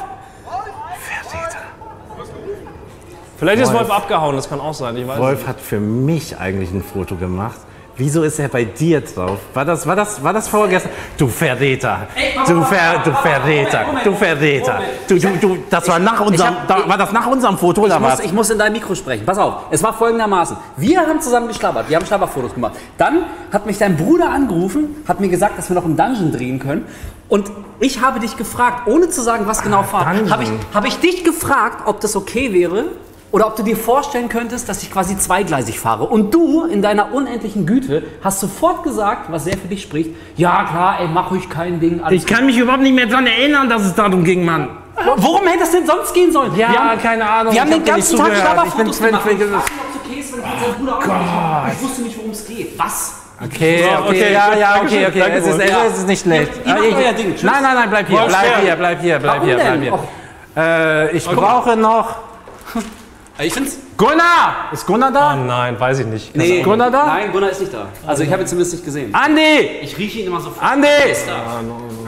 Vielleicht Wolf. Ist Wolf abgehauen, das kann auch sein, ich weiß Wolf nicht. Hat für mich eigentlich ein Foto gemacht. Wieso ist er bei dir drauf? War das, war das, war das vorgestern? Du Verräter! Ey, Mama, du, Ver, du Verräter! Moment, Moment, du Verräter! Du, du, du, das war nach unserem, hab, da, war das nach unserem Foto oder was? Ich muss in dein Mikro sprechen. Pass auf, es war folgendermaßen. Wir haben zusammen geschlabbert, wir haben Schlabberfotos gemacht. Dann hat mich dein Bruder angerufen, hat mir gesagt, dass wir noch im Dungeon drehen können. Und ich habe dich gefragt, ohne zu sagen, was genau ah, war, habe ich, hab ich dich gefragt, ob das okay wäre, oder ob du dir vorstellen könntest, dass ich quasi zweigleisig fahre. Und du, in deiner unendlichen Güte, hast sofort gesagt, was sehr für dich spricht, ja klar, ey, mach ruhig kein Ding. Alles ich kann gut. mich überhaupt nicht mehr daran erinnern, dass es darum ging, Mann. Worum hätte es denn sonst gehen sollen? Ja, wir haben, keine Ahnung. Wir haben den ganzen Tag Schlabberfotos gemacht. Ich wusste nicht, worum es geht. Was? Okay, okay, okay, ja, ja, okay, okay. Es ist, es ist nicht schlecht. Ja, ihr macht euer Ding. Tschüss. Nein, nein, nein, bleib hier, bleib hier, bleib hier, bleib hier, bleib hier. Äh, ich brauche noch... Ich find's. Gunnar! Ist Gunnar da? Oh nein, weiß ich nicht. Nee. Ist Gunnar da? Nein, Gunnar ist nicht da. Also ich habe ihn zumindest nicht gesehen. Andi! Ich rieche ihn immer sofort. Andi! Ah, no, no, no, no.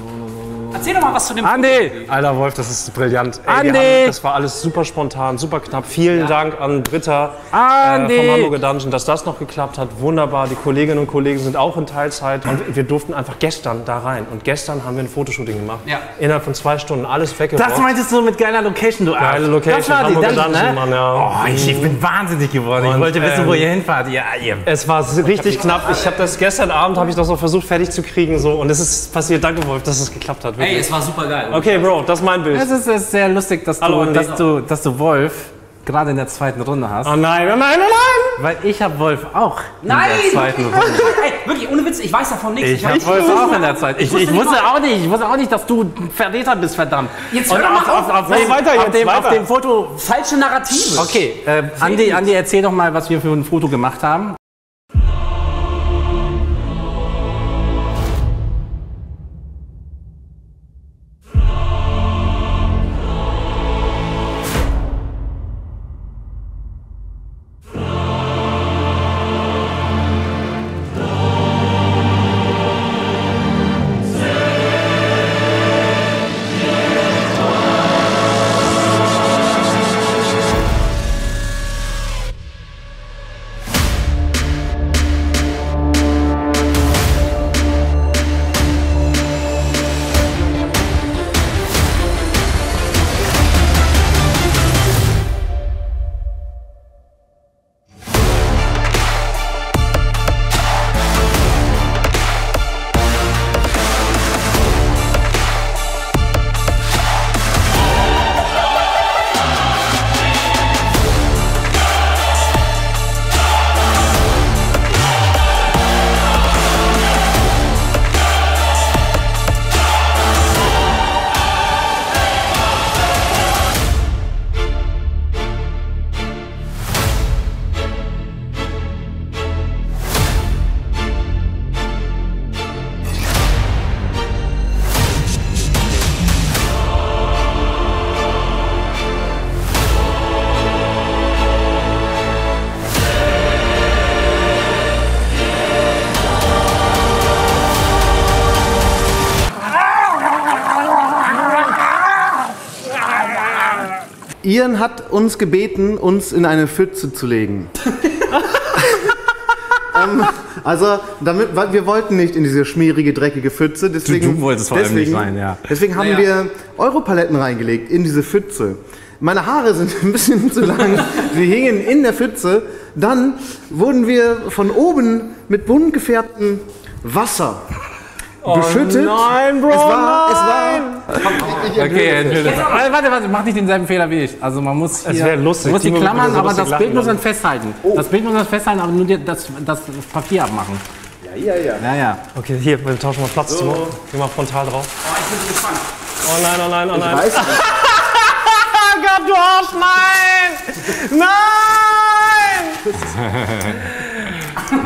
Erzähl doch mal was zu dem Andi! Punkt. Alter Wolf, das ist brillant. Ey, Andi! Haben, das war alles super spontan, super knapp. Vielen ja. Dank an Britta Andi. Äh, vom Hamburger Dungeon, dass das noch geklappt hat. Wunderbar, die Kolleginnen und Kollegen sind auch in Teilzeit. Und wir durften einfach gestern da rein. Und gestern haben wir ein Fotoshooting gemacht. Ja. Innerhalb von zwei Stunden alles weggebracht. Das meintest du mit geiler Location, du Arsch. Geile Location, das war die Hamburger Dungeon, Dungeon, ne? Mann, ja. Oh, ich, ich bin wahnsinnig geworden. Und ich wollte wissen, ähm, wo ihr hinfahrt. Ja, ihr es war richtig knapp. Ich habe das gestern Abend, habe ich das noch versucht fertig zu kriegen. So. Und es ist passiert. Danke, Wolf, dass es geklappt hat. Wirklich. Ey, es war super geil. Okay, Bro, das ist mein Bild. Es ist, ist sehr lustig, dass du, Hallo, dass du, dass du Wolf gerade in der zweiten Runde hast. Oh nein, oh nein, oh nein! Weil ich habe Wolf auch nein, in der zweiten Runde. Ey, wirklich, ohne Witz, ich weiß davon nichts. Ich, ich habe Wolf auch in der zweiten. Ich, ich, ich, ich wusste auch nicht, ich wusste auch nicht, dass du ein Verräter bist, verdammt. Jetzt hör mal auf, auf, auf, auf, weiter, auf, jetzt, dem, weiter. auf dem Foto. Falsche Narrative. Okay, äh, Andi, Andi, erzähl doch mal, was wir für ein Foto gemacht haben. Ian hat uns gebeten, uns in eine Pfütze zu legen. ähm, also, damit, wir wollten nicht in diese schmierige, dreckige Pfütze. Deswegen, du, du wolltest vor allem nicht rein, ja. Deswegen haben naja. wir Europaletten reingelegt in diese Pfütze. Meine Haare sind ein bisschen zu lang, sie hingen in der Pfütze. Dann wurden wir von oben mit bunt gefärbtem Wasser beschüttet. Oh nein, Bro, es war, nein. Es war, ich, ich okay, Entschuldigung. Jetzt, warte, warte, mach nicht denselben Fehler wie ich. Also man muss hier, es lustig. Man muss die Klammern, so aber das Bild lachen, muss man festhalten. Oh. Das Bild muss man festhalten, aber nur das, das Papier abmachen. Ja, ja, ja. Ja, ja. Okay, hier, wir tauschen mal Platz, Timo. So. Geh mal frontal drauf. Oh, ich bin gespannt. Oh nein, oh nein, oh nein. Ich weiß nicht. Gott, du Arsch, nein!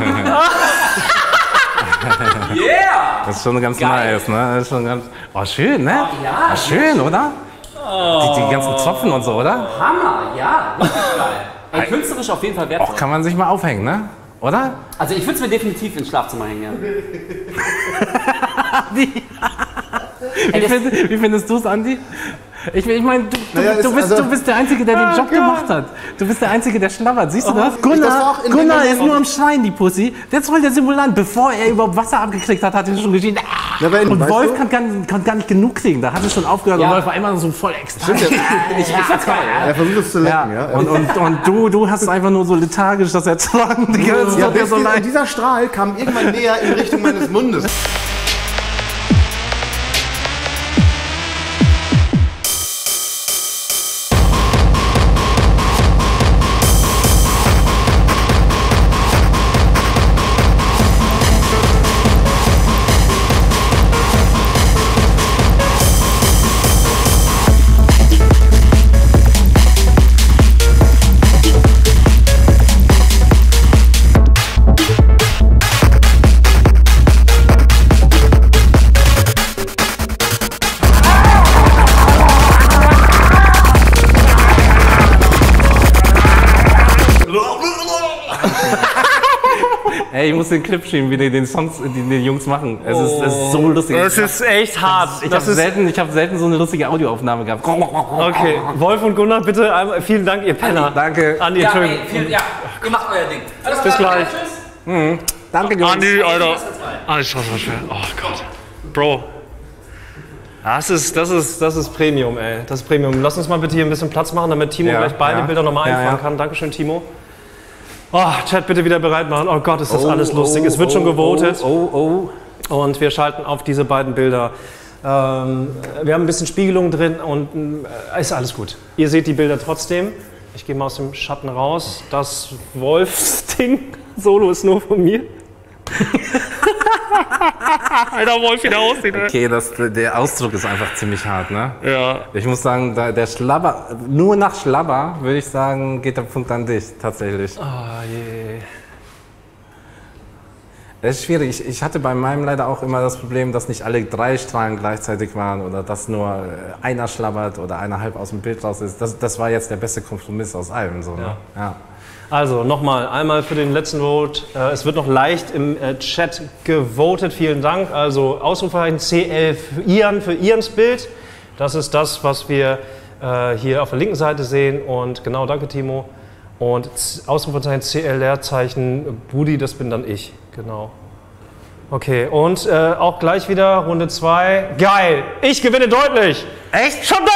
Nein! Yeah! Das ist schon ganz geil. Nice, ne? Das ist schon ganz... Oh, schön, ne? Oh, ja, oh, schön, oder? Oh. Die, die ganzen Zopfen und so, oder? Hammer, ja. Richtig geil. Ey, künstlerisch auf jeden Fall wertvoll. Oh, kann man sich mal aufhängen, ne? Oder? Also ich würde es mir definitiv ins Schlafzimmer hängen. Andi! Wie findest, wie findest du es, Andi? Ich, ich meine, du, naja, du, du, bist, also du bist der Einzige, der den Job oh gemacht hat. Du bist der Einzige, der schlabbert. Siehst du das? Oh, Gunnar, das Gunnar ist nur am Schreien, die Pussy. Jetzt wollte der Simulant, bevor er überhaupt Wasser abgekriegt hat, hat er schon geschrien. Ah! Und Wolf kann, kann, kann gar nicht genug kriegen. Da hat es schon aufgehört. Ja. Und Wolf war immer so voll extra. Ich, ich, ja, toll, ja. Er versucht es zu lenken. Ja. Ja. Und, und, und du, du hast es einfach nur so lethargisch, das Ertragen. Die ganze ja, der, so dieser, dieser Strahl kam irgendwann näher in Richtung meines Mundes. Ey, ich muss den Clip schieben, wie die den Songs, die die Jungs machen. Es, oh. ist, es ist so lustig. Es ist echt hart. Ich habe selten, ich hab selten so eine lustige Audioaufnahme gehabt. Okay, Wolf und Gunnar, bitte einmal, vielen Dank, ihr Penner. Andi, danke. Andi, ja, ey, vielen, ja, ihr macht euer Ding. Alles Bis klar, gleich. Tschüss. Mhm. Danke, Jungs. Andi, Alter. Andi, das war so schön. Oh Gott. Bro. Das ist, das, ist, das ist Premium, ey. Das ist Premium. Lass uns mal bitte hier ein bisschen Platz machen, damit Timo ja, gleich beide ja. Bilder nochmal ja, einfangen ja. kann. Dankeschön, Timo. Oh, Chat, bitte wieder bereit machen. Oh Gott, ist das oh, alles lustig. Oh, es wird oh, schon gewotet. Oh, oh, oh. Und wir schalten auf diese beiden Bilder. Ähm, wir haben ein bisschen Spiegelung drin und äh, ist alles gut. Ihr seht die Bilder trotzdem. Ich gehe mal aus dem Schatten raus. Das Wolfsding Solo ist nur von mir. Alter, Wolf wieder aussieht. Okay, das, der Ausdruck ist einfach ziemlich hart, ne? Ja. Ich muss sagen, der Schlabber, nur nach Schlabber, würde ich sagen, geht der Punkt an dich, tatsächlich. Oh je. Es ist schwierig. Ich, ich hatte bei meinem leider auch immer das Problem, dass nicht alle drei Strahlen gleichzeitig waren oder dass nur einer schlabbert oder einer halb aus dem Bild raus ist. Das, das war jetzt der beste Kompromiss aus allem, so, ne? Ja. Ja. Also nochmal, einmal für den letzten Vote. Äh, es wird noch leicht im äh, Chat gewotet. Vielen Dank. Also Ausrufezeichen C elf Ian für Ians Bild. Das ist das, was wir äh, hier auf der linken Seite sehen. Und genau, danke Timo. Und Ausrufezeichen C L Leerzeichen Budi, das bin dann ich. Genau. Okay, und äh, auch gleich wieder Runde zwei. Geil! Ich gewinne deutlich! Echt? Schon bang!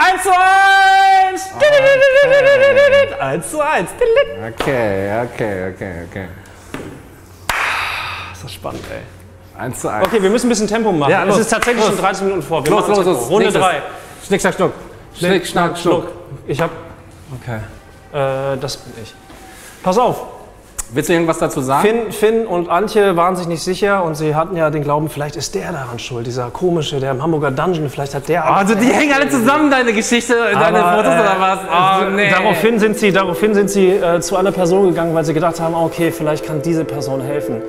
eins zu eins! Okay. eins zu eins! Okay, okay, okay, okay. Ist das spannend, ey. eins zu eins. Okay, wir müssen ein bisschen Tempo machen. Ja, los, es ist tatsächlich los. Schon dreizehn Minuten vor. Wir los, los, los. Runde drei. Schnick, schnack, schnuck. Schnick, schnack, schnuck. Ich hab... Okay. Äh, das bin ich. Pass auf! Willst du irgendwas dazu sagen? Fynn, Fynn und Antje waren sich nicht sicher und sie hatten ja den Glauben, vielleicht ist der daran schuld, dieser komische, der im Hamburger Dungeon, vielleicht hat der... Also die hängen alle zusammen, deine Geschichte, aber, deine Fotos äh, oder was? Also, nee. Daraufhin sind sie, daraufhin sind sie äh, zu einer Person gegangen, weil sie gedacht haben, okay, vielleicht kann diese Person helfen.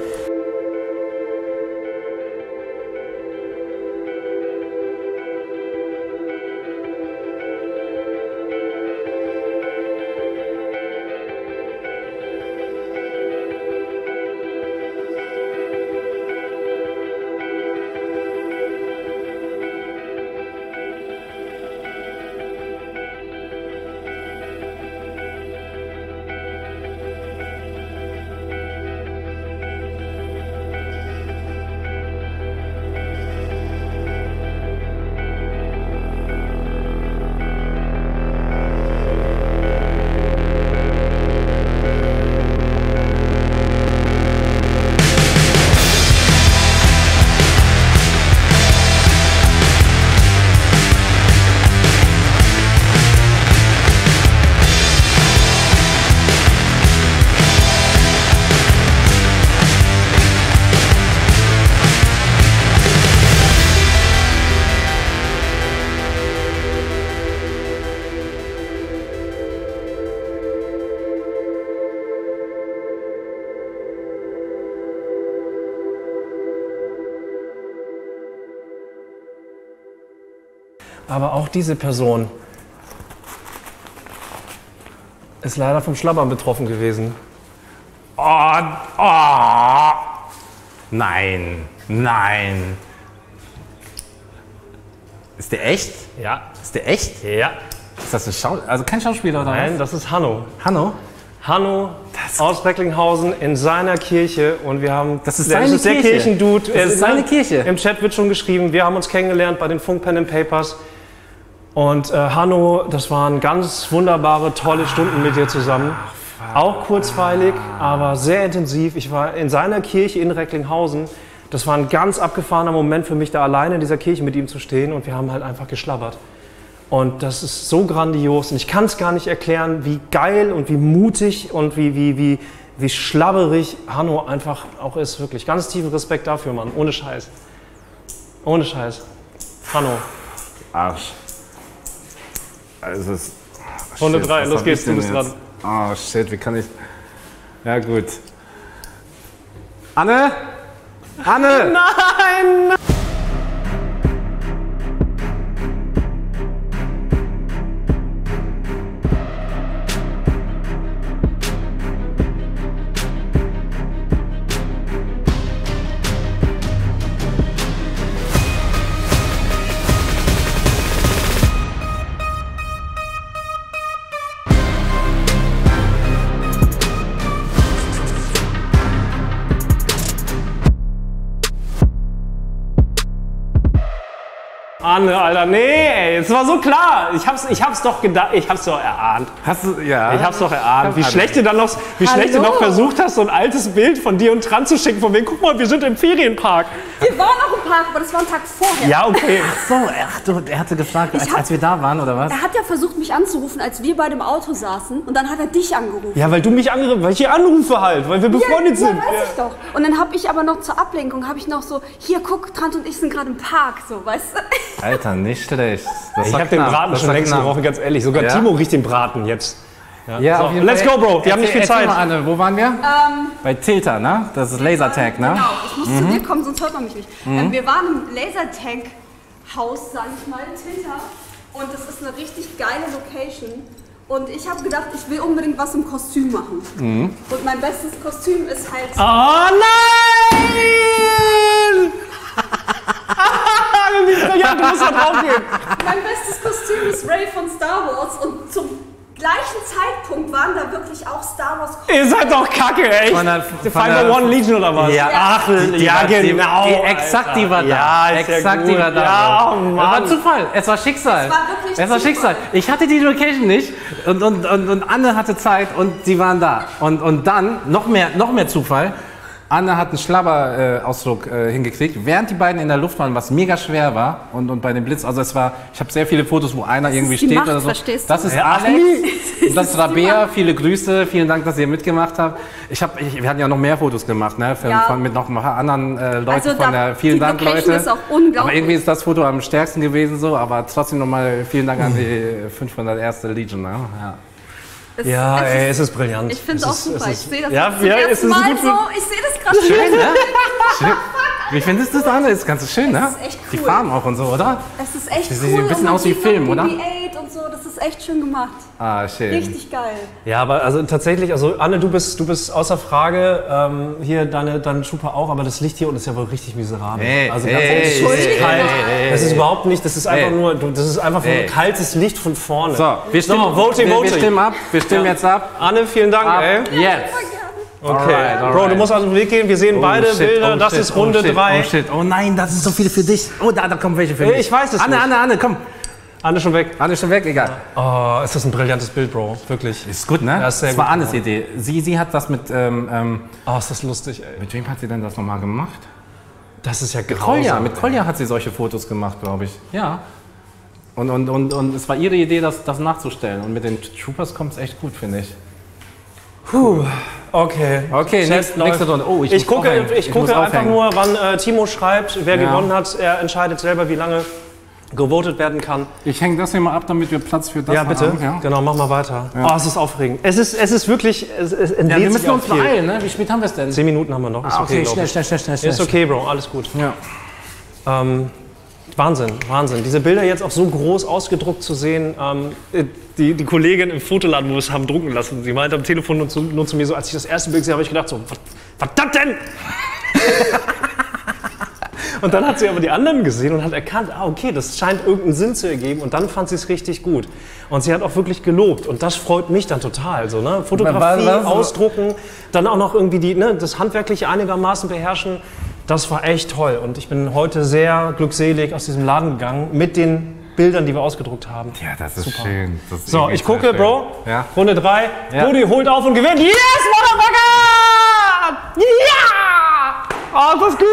Aber auch diese Person ist leider vom Schlabbern betroffen gewesen. Oh, oh. Nein, nein. Ist der echt? Ja. Ist der echt? Ja. Ist das ein Schauspieler? Also kein Schauspieler oder was? Nein, das ist Hanno. Hanno? Hanno das aus Recklinghausen in seiner Kirche und wir haben... Das ist seine Kirche. Der Kirchendude. Das ist seine Kirche. Im Chat wird schon geschrieben, wir haben uns kennengelernt bei den Funk Pen and Papers. Und äh, Hanno, das waren ganz wunderbare, tolle Stunden mit dir zusammen. Auch kurzweilig, aber sehr intensiv. Ich war in seiner Kirche in Recklinghausen. Das war ein ganz abgefahrener Moment für mich, da alleine in dieser Kirche mit ihm zu stehen. Und wir haben halt einfach geschlabbert. Und das ist so grandios und ich kann es gar nicht erklären, wie geil und wie mutig und wie, wie, wie, wie schlabberig Hanno einfach auch ist. Wirklich, ganz tiefen Respekt dafür, Mann. Ohne Scheiß. Ohne Scheiß. Hanno. Arsch. Also es hundertdrei, los geht's, du bist dran. Oh shit, wie kann ich... Ja gut. Anne? Anne! Nein! Anne, Alter, nee, ey, es war so klar. Ich hab's, ich hab's doch gedacht, ich hab's doch erahnt. Hast du, ja. Ich hab's doch erahnt. Wie schlecht du dann noch, wie schlecht du noch versucht hast, so ein altes Bild von dir und Trant zu schicken, von wegen, guck mal, wir sind im Ferienpark. Wir waren auch im Park, aber das war ein Tag vorher. Ja, okay. Ach so, ach du, er hatte gefragt, als, hab, als wir da waren, oder was? Er hat ja versucht, mich anzurufen, als wir beide im Auto saßen und dann hat er dich angerufen. Ja, weil du mich angerufen, weil ich hier anrufe halt, weil wir befreundet ja, sind. Ja, weiß ich doch. Und dann hab ich aber noch zur Ablenkung, hab ich noch so, hier, guck, Trant und ich sind gerade im Park, so, weißt du? Alter, nicht schlecht. Das ich habe den Braten das schon längst gerochen, ganz ehrlich. Sogar ja. Timo riecht den Braten jetzt. Ja. Ja, so, let's go, Bro. Wir haben nicht viel Zeit. Mal, Anne, wo waren wir? Ähm, Bei Tilter, ne? Das ist Lasertag, ne? Genau. Ich muss mhm. zu dir kommen, sonst hört man mich nicht. Mhm. Ähm, wir waren im Lasertag-Haus, sag ich mal, in Tilter. Und das ist eine richtig geile Location. Und ich habe gedacht, ich will unbedingt was im Kostüm machen. Mhm. Und mein bestes Kostüm ist halt... Oh nein! Ja, du musst da drauf gehen. Mein bestes Kostüm ist Ray von Star Wars und zum gleichen Zeitpunkt waren da wirklich auch Star Wars. Ihr seid doch kacke, echt. Von der, von der One Legion oder was? Ja, ach, ja, ja genau. Die, exakt die war da. Ja, exakt die war da. Ja, Mann. Das war Zufall. Es war Schicksal. Es war wirklich es war Schicksal. Ich hatte die Location nicht und, und, und, und Anne hatte Zeit und sie waren da. Und, und dann noch mehr, noch mehr Zufall. Anne hat einen Schlabber-Ausdruck äh, äh, hingekriegt, während die beiden in der Luft waren, was mega schwer war und, und bei dem Blitz, also es war, ich habe sehr viele Fotos, wo einer das irgendwie steht Macht, oder so. Das ist ja, Alex, das, das ist Rabea, viele Grüße, vielen Dank, dass ihr mitgemacht habt. Ich hab, ich, wir hatten ja noch mehr Fotos gemacht, ne, von, ja. von, mit noch anderen äh, Leuten also von da, der, vielen Dank Leute, ist auch unglaublich. Aber irgendwie ist das Foto am stärksten gewesen so, aber trotzdem nochmal vielen Dank an die fünfhunderterste Legion, ne? Ja. Es ja, ist, ey, es ist brillant. Ich finde es auch super. Ist, ich sehe das ja, zum ja, ersten Mal so. Ich sehe das gerade schön. Schön, ne? Schön. Wie findest du das, Anne? Ist ganz schön, ne? Ist echt cool. Die Farben auch und so, oder? Es ist echt das cool. Sieht ein bisschen aus wie Film, oder? Und so, das ist echt schön gemacht. Ah, schön. Richtig geil. Ja, aber also tatsächlich, also Anne, du bist, du bist außer Frage, ähm, hier deine, deine Schuppe auch, aber das Licht hier unten ist ja wohl richtig miserabel. Hey, also ganz hey, entschuldigt. Hey, hey, das ist überhaupt nicht, das ist einfach hey. nur, das ist einfach hey. kaltes Licht von vorne. So, wir stimmen, no, voting, wir, voting. wir stimmen ab, wir stimmen ja. jetzt ab. Anne, vielen Dank, ab. ey. Yes. Okay, alright, alright. Bro, du musst aus dem Weg gehen, wir sehen oh, beide shit, Bilder, oh, das shit, ist Runde drei. Oh, shit. Oh nein, das sind so viele für dich. Oh, da, da kommen welche für mich. Ich weiß es Anne, nicht. Anne, Anne, Anne, komm. Anne schon weg. Anne schon weg, egal. Oh, ist das ein brillantes Bild, Bro. Wirklich. Ist gut, ne? Das, ist sehr das war gut, Annes Mann. Idee. Sie, sie hat das mit... Ähm, ähm, oh, ist das lustig, ey. Mit wem hat sie denn das nochmal gemacht? Das ist ja grausam. Kolja. Mit Kolja hat sie solche Fotos gemacht, glaube ich. Ja. Und, und, und, und es war ihre Idee, das, das nachzustellen. Und mit den Troopers kommt es echt gut, finde ich. Puh. Okay. Okay, nächste Runde. Oh, ich, ich gucke, ich gucke ich einfach nur, wann äh, Timo schreibt, wer ja. gewonnen hat. Er entscheidet selber, wie lange gewotet werden kann. Ich hänge das hier mal ab, damit wir Platz für das haben. Ja, bitte. Haben. Ja. Genau, mach mal weiter. Ja. Oh, es ist aufregend. Es ist, es ist wirklich, es, es entlädt ja, wir müssen uns beeilen, ne? Wie spät haben wir es denn? Zehn Minuten haben wir noch. Ah, ist okay, okay schnell, schnell, schnell, schnell. Ist okay, Bro, alles gut. Ja. Ähm, Wahnsinn, Wahnsinn. Diese Bilder jetzt auch so groß ausgedruckt zu sehen, ähm, die, die Kollegin im Fotoladen, wo wir es haben drucken lassen, sie meinte am Telefon nur zu, nur zu mir so, als ich das erste Bild sehe, habe ich gedacht so, was, was das denn? Und dann hat sie aber die anderen gesehen und hat erkannt, ah okay, das scheint irgendeinen Sinn zu ergeben, und dann fand sie es richtig gut. Und sie hat auch wirklich gelobt, und das freut mich dann total. So, ne? Fotografie, war, war, war. Ausdrucken, dann auch noch irgendwie die, ne, das Handwerkliche einigermaßen beherrschen. Das war echt toll, und ich bin heute sehr glückselig aus diesem Laden gegangen mit den Bildern, die wir ausgedruckt haben. Ja, das ist super. Schön. Das ist so, ich gucke, Bro, ja. Runde drei, ja. Budi holt auf und gewinnt. Yes, Motherfucker! Ja! Oh, das ist gut.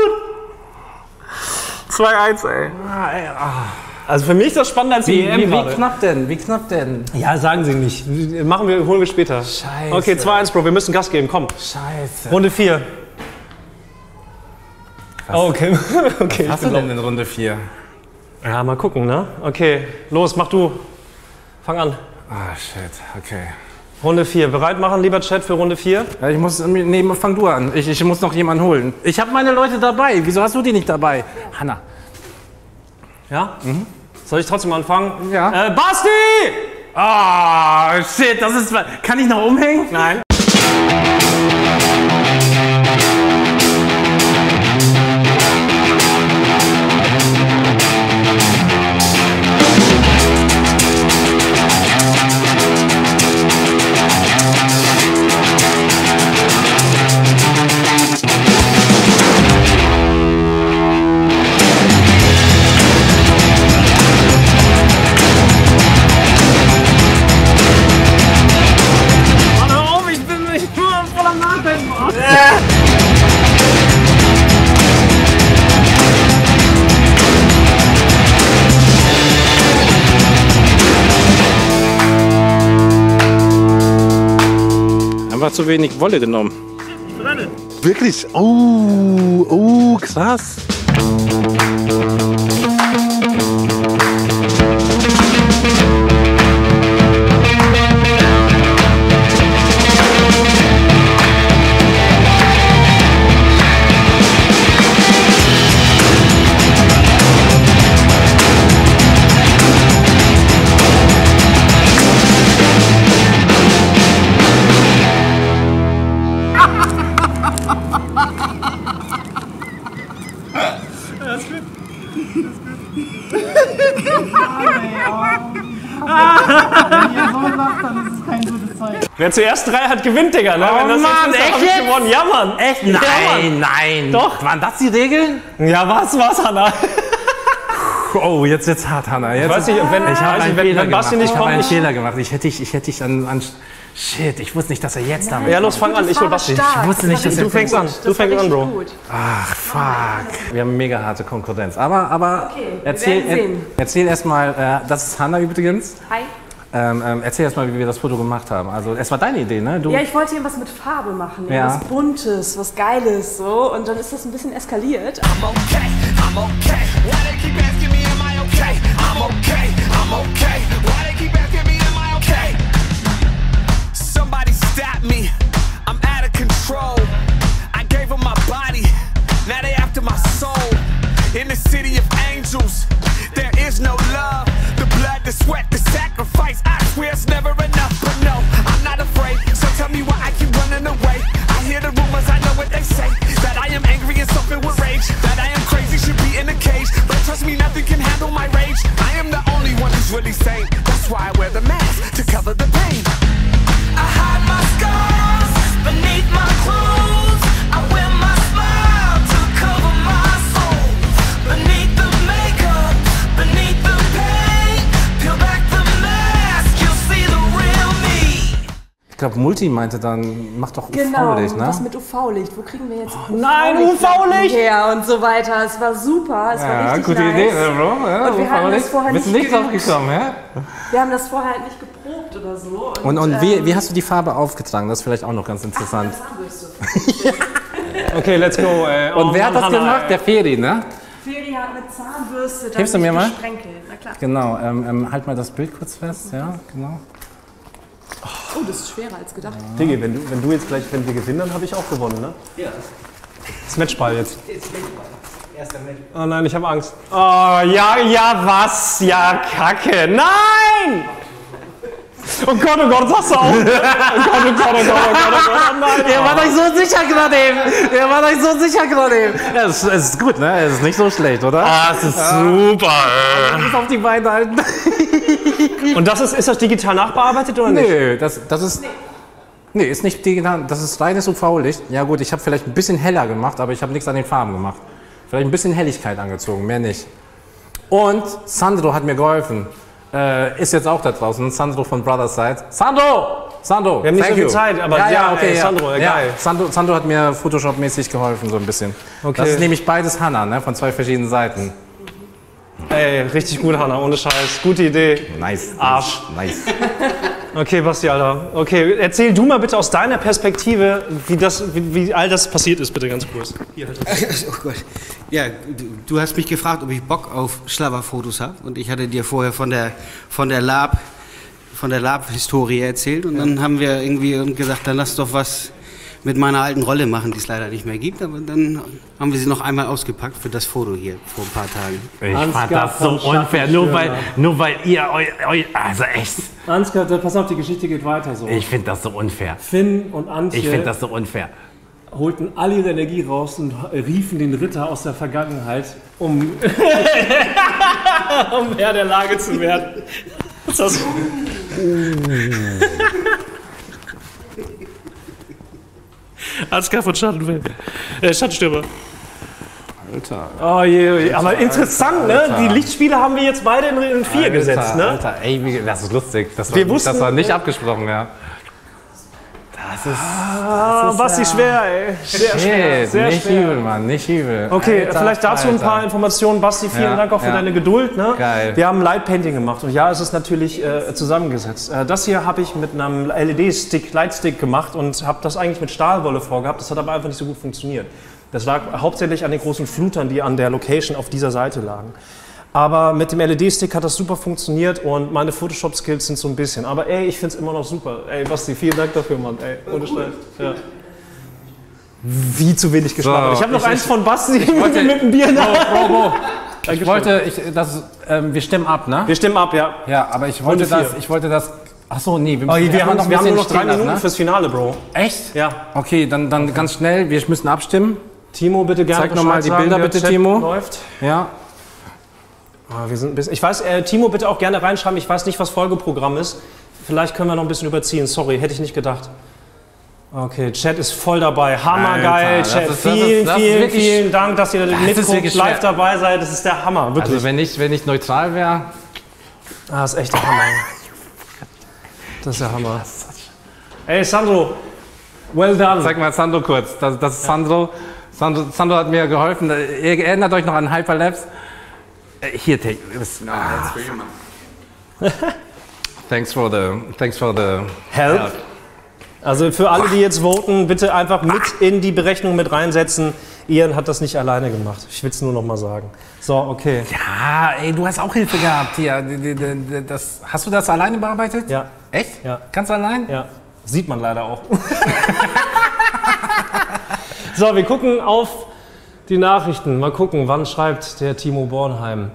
zwei eins, ey. Ah, ey ah. Also für mich ist das spannender als die E M. Wie, wie knapp denn? Wie knapp denn? Ja, sagen Sie nicht. Machen wir, holen wir später. Scheiße. Okay, zwei eins, Bro, wir müssen Gas geben, komm. Scheiße. Runde vier. Oh, okay. Okay. Was hast du denn in Runde vier? Ja, mal gucken, ne? Okay, los, mach du. Fang an. Ah, shit, okay. Runde vier. Bereit machen, lieber Chat, für Runde vier? Ja, ich muss, nee, fang du an. Ich, ich muss noch jemanden holen. Ich habe meine Leute dabei. Wieso hast du die nicht dabei? Hanna. Ja? Mhm. Soll ich trotzdem anfangen? Ja. Äh, Basti! Ah, oh, shit, das ist... Kann ich noch umhängen? Nein. Zu wenig Wolle genommen. Ich brenne. Wirklich? Oh, oh, krass. Wer zuerst drei hat, gewinnt, Digga. Ne? Oh, wenn das Mann, ist, echt jetzt? Gewonnen. Ja, Mann. Echt? Nein, ja, Mann. Nein. Doch. Waren das die Regeln? Ja, was, was, Hanna? Oh, jetzt wird's hart, Hanna. Jetzt ich weiß nicht, wenn, ich hab einen, wenn, wenn Basti nicht kommt. Ich habe einen Fehler gemacht. Ich hätte dich ich hätte ich an, an... Shit, ich wusste nicht, dass er jetzt damit... Ja, los, fang an. Ich hol Basti. Ich wusste nicht, dass er... Du fängst an. Du fängst an, Bro. Gut. Ach, fuck. Wir haben mega harte Konkurrenz. Aber, aber... Okay, erzähl, er, erzähl erstmal... Äh, das ist Hanna übrigens. Hi. Ähm, ähm, erzähl erst mal, wie wir das Foto gemacht haben. Also, es war deine Idee, ne? Du ja, ich wollte irgendwas mit Farbe machen, ja. Was Buntes, was Geiles, so. Und dann ist das ein bisschen eskaliert. I'm okay, I'm okay. Why they keep asking me, am I okay? I'm okay, I'm okay. Why they keep asking me, am I okay? Somebody stabbed me, I'm out of control. I gave them my body, now they after my soul. In the city of angels, there is no love. Blood, the sweat, the sacrifice, I swear it's never enough, but no, I'm not afraid, so tell me why I keep running away, I hear the rumors, I know what they say, that I am angry and something with rage, that I am crazy, should be in a cage, but trust me, nothing can handle my rage, I am the only one who's really sane, that's why I wear the mask, to cover the pain, I hide my scars, beneath my clothes, I wear my smile, to cover my soul, beneath the makeup, beneath the pain. Ich glaube, Multi meinte dann, mach doch U V-Licht, genau, ne? Genau, das mit U V-Licht. Wo kriegen wir jetzt oh, U V-Licht? Nein, U V-Licht! Ja, und so weiter. Es war super, es ja, war richtig gute nice. Idee, Bro. Ja, und wir haben das vorher nicht gekommen, ja? Wir haben das vorher halt nicht geprobt oder so. Und, und, und ähm, wie, wie hast du die Farbe aufgetragen? Das ist vielleicht auch noch ganz interessant. Ach, ja. Okay, let's go. Ey. Und, und wer hat das Hanna, gemacht? Ey. Der Feri, ne? Feri hat eine Zahnbürste, dann ist gesprenkelt. Na klar. Genau, ähm, ähm, halt mal das Bild kurz fest, ja, genau. Oh, das ist schwerer als gedacht. Ja. Diggi, wenn du, wenn du jetzt gleich, wenn wir gewinnen, dann habe ich auch gewonnen, ne? Ja. Das ist Matchball jetzt. Das ist Matchball. Erster mit. Oh nein, ich habe Angst. Oh, ja, ja, was? Ja, Kacke. Nein! Oh Gott, oh Gott, sagst du auch? Oh Gott, oh Gott, oh Gott, oh Gott, oh Gott, nein. Ihr wart euch so sicher gerade eben. Ihr wart euch so sicher gerade eben. Ja, es, es ist gut, ne? Es ist nicht so schlecht, oder? Ah, es ist ja. super. Ich muss auf die Beine halten. Und das ist, ist das digital nachbearbeitet oder nicht? Nö, das, das ist... Nee. Nee, ist nicht digital, das ist reines U V-Licht. Ja gut, ich habe vielleicht ein bisschen heller gemacht, aber ich habe nichts an den Farben gemacht. Vielleicht ein bisschen Helligkeit angezogen, mehr nicht. Und Sandro hat mir geholfen. Äh, ist jetzt auch da draußen, Sandro von Brothers Side. Sandro! Sandro! Wir haben nicht so viel Zeit, aber ja, ja, okay, ey, ja. Sandro, ja, geil. Sandro, Sandro hat mir Photoshop-mäßig geholfen, so ein bisschen. Okay. Das ist nämlich beides Hanna, ne, von zwei verschiedenen Seiten. Ey, richtig gut, Hanna, ohne Scheiß. Gute Idee. Nice. Arsch. Nice. Okay, Basti, Alter. Okay, erzähl du mal bitte aus deiner Perspektive, wie, das, wie, wie all das passiert ist, bitte ganz kurz. Hier, halt. Oh Gott. Ja, du, du hast mich gefragt, ob ich Bock auf Schlabberfotos habe. Und ich hatte dir vorher von der, von der Lab, von der Lab-Historie erzählt. Und dann haben wir irgendwie gesagt, dann lass doch was mit meiner alten Rolle machen, die es leider nicht mehr gibt. Aber dann haben wir sie noch einmal ausgepackt für das Foto hier vor ein paar Tagen. Ich Ansgar fand das so unfair, nur weil, nur weil ihr euch... Eu, also echt. Ansgar, pass auf, die Geschichte geht weiter so. Ich finde das so unfair. Fynn und Antje... Ich finde das so unfair. ...holten alle ihre Energie raus und riefen den Ritter aus der Vergangenheit, um... um Herr der Lage zu werden. Ist das... Ansgar von Schattenfilm. Äh, Schattenstürmer. Alter. Oh je, je. Aber Alter, interessant, Alter, ne? Alter. Die Lichtspiele haben wir jetzt beide in, in vier Alter, gesetzt, ne? Alter, ey, das ist lustig. Das war, wir wussten, das war nicht abgesprochen, ja. Das ist. Ah, Basti, ja. schwer, ey. Sehr Shit, schwer. Sehr nicht schwer. übel, Mann, nicht übel. Okay, Alter, vielleicht dazu Alter. ein paar Informationen. Basti, vielen ja, Dank auch für ja. deine Geduld. Ne? Geil. Wir haben Light Painting gemacht und ja, es ist natürlich äh, zusammengesetzt. Äh, das hier habe ich mit einem L E D-Stick, Lightstick gemacht und habe das eigentlich mit Stahlwolle vorgehabt. Das hat aber einfach nicht so gut funktioniert. Das lag hauptsächlich an den großen Flutern, die an der Location auf dieser Seite lagen. Aber mit dem L E D-Stick hat das super funktioniert und meine Photoshop-Skills sind so ein bisschen. Aber ey, ich find's immer noch super. Ey, Basti, vielen Dank dafür, Mann. Ey, ohne Scheiß. Ja. Wie zu wenig geschlafen. So, ich habe noch ich, eins ich, von Basti ich wollte, mit dem Bier nach. Bro, Bro, Bro. Ich wollte, ich, das, ähm, wir stimmen ab, ne? Wir stimmen ab, ja. Ja, aber ich wollte das, ich wollte das... Achso, nee, wir, müssen, oh, wir haben, noch, wir haben nur noch drei Minuten ab, ne? fürs Finale, Bro. Echt? Ja. Okay, dann, dann ganz schnell, wir müssen abstimmen. Timo, bitte gerne. Zeig nochmal die Bilder, bitte, Timo. Läuft. Ja. Oh, wir sind ein bisschen, ich weiß, äh, Timo, bitte auch gerne reinschreiben. Ich weiß nicht, was Folgeprogramm ist. Vielleicht können wir noch ein bisschen überziehen. Sorry, hätte ich nicht gedacht. Okay, Chat ist voll dabei. Hammergeil, Chat. Ist, vielen, das ist, das vielen, wirklich, vielen Dank, dass ihr mitguckt, live dabei seid. Das ist der Hammer, wirklich. Also wenn ich, wenn ich neutral wäre... Ah, das ist echt der Hammer. Das ist der Hammer. Ey, Sandro. Well done. Sag mal Sandro kurz. Das, das ist ja. Sandro. Sandro. Sandro hat mir geholfen. Ihr erinnert euch noch an Hyperlapse. Here, take this. Ah. Thanks for the, thanks for the help. help. Also für alle, die jetzt voten, bitte einfach mit in die Berechnung mit reinsetzen. Ian hat das nicht alleine gemacht. Ich will es nur noch mal sagen. So, okay. Ja, ey, du hast auch Hilfe gehabt hier. Das, hast du das alleine bearbeitet? Ja. Echt? Ja. Ganz allein? Ja. Sieht man leider auch. So, wir gucken auf... Die Nachrichten, mal gucken, wann schreibt der Timo Bornheim?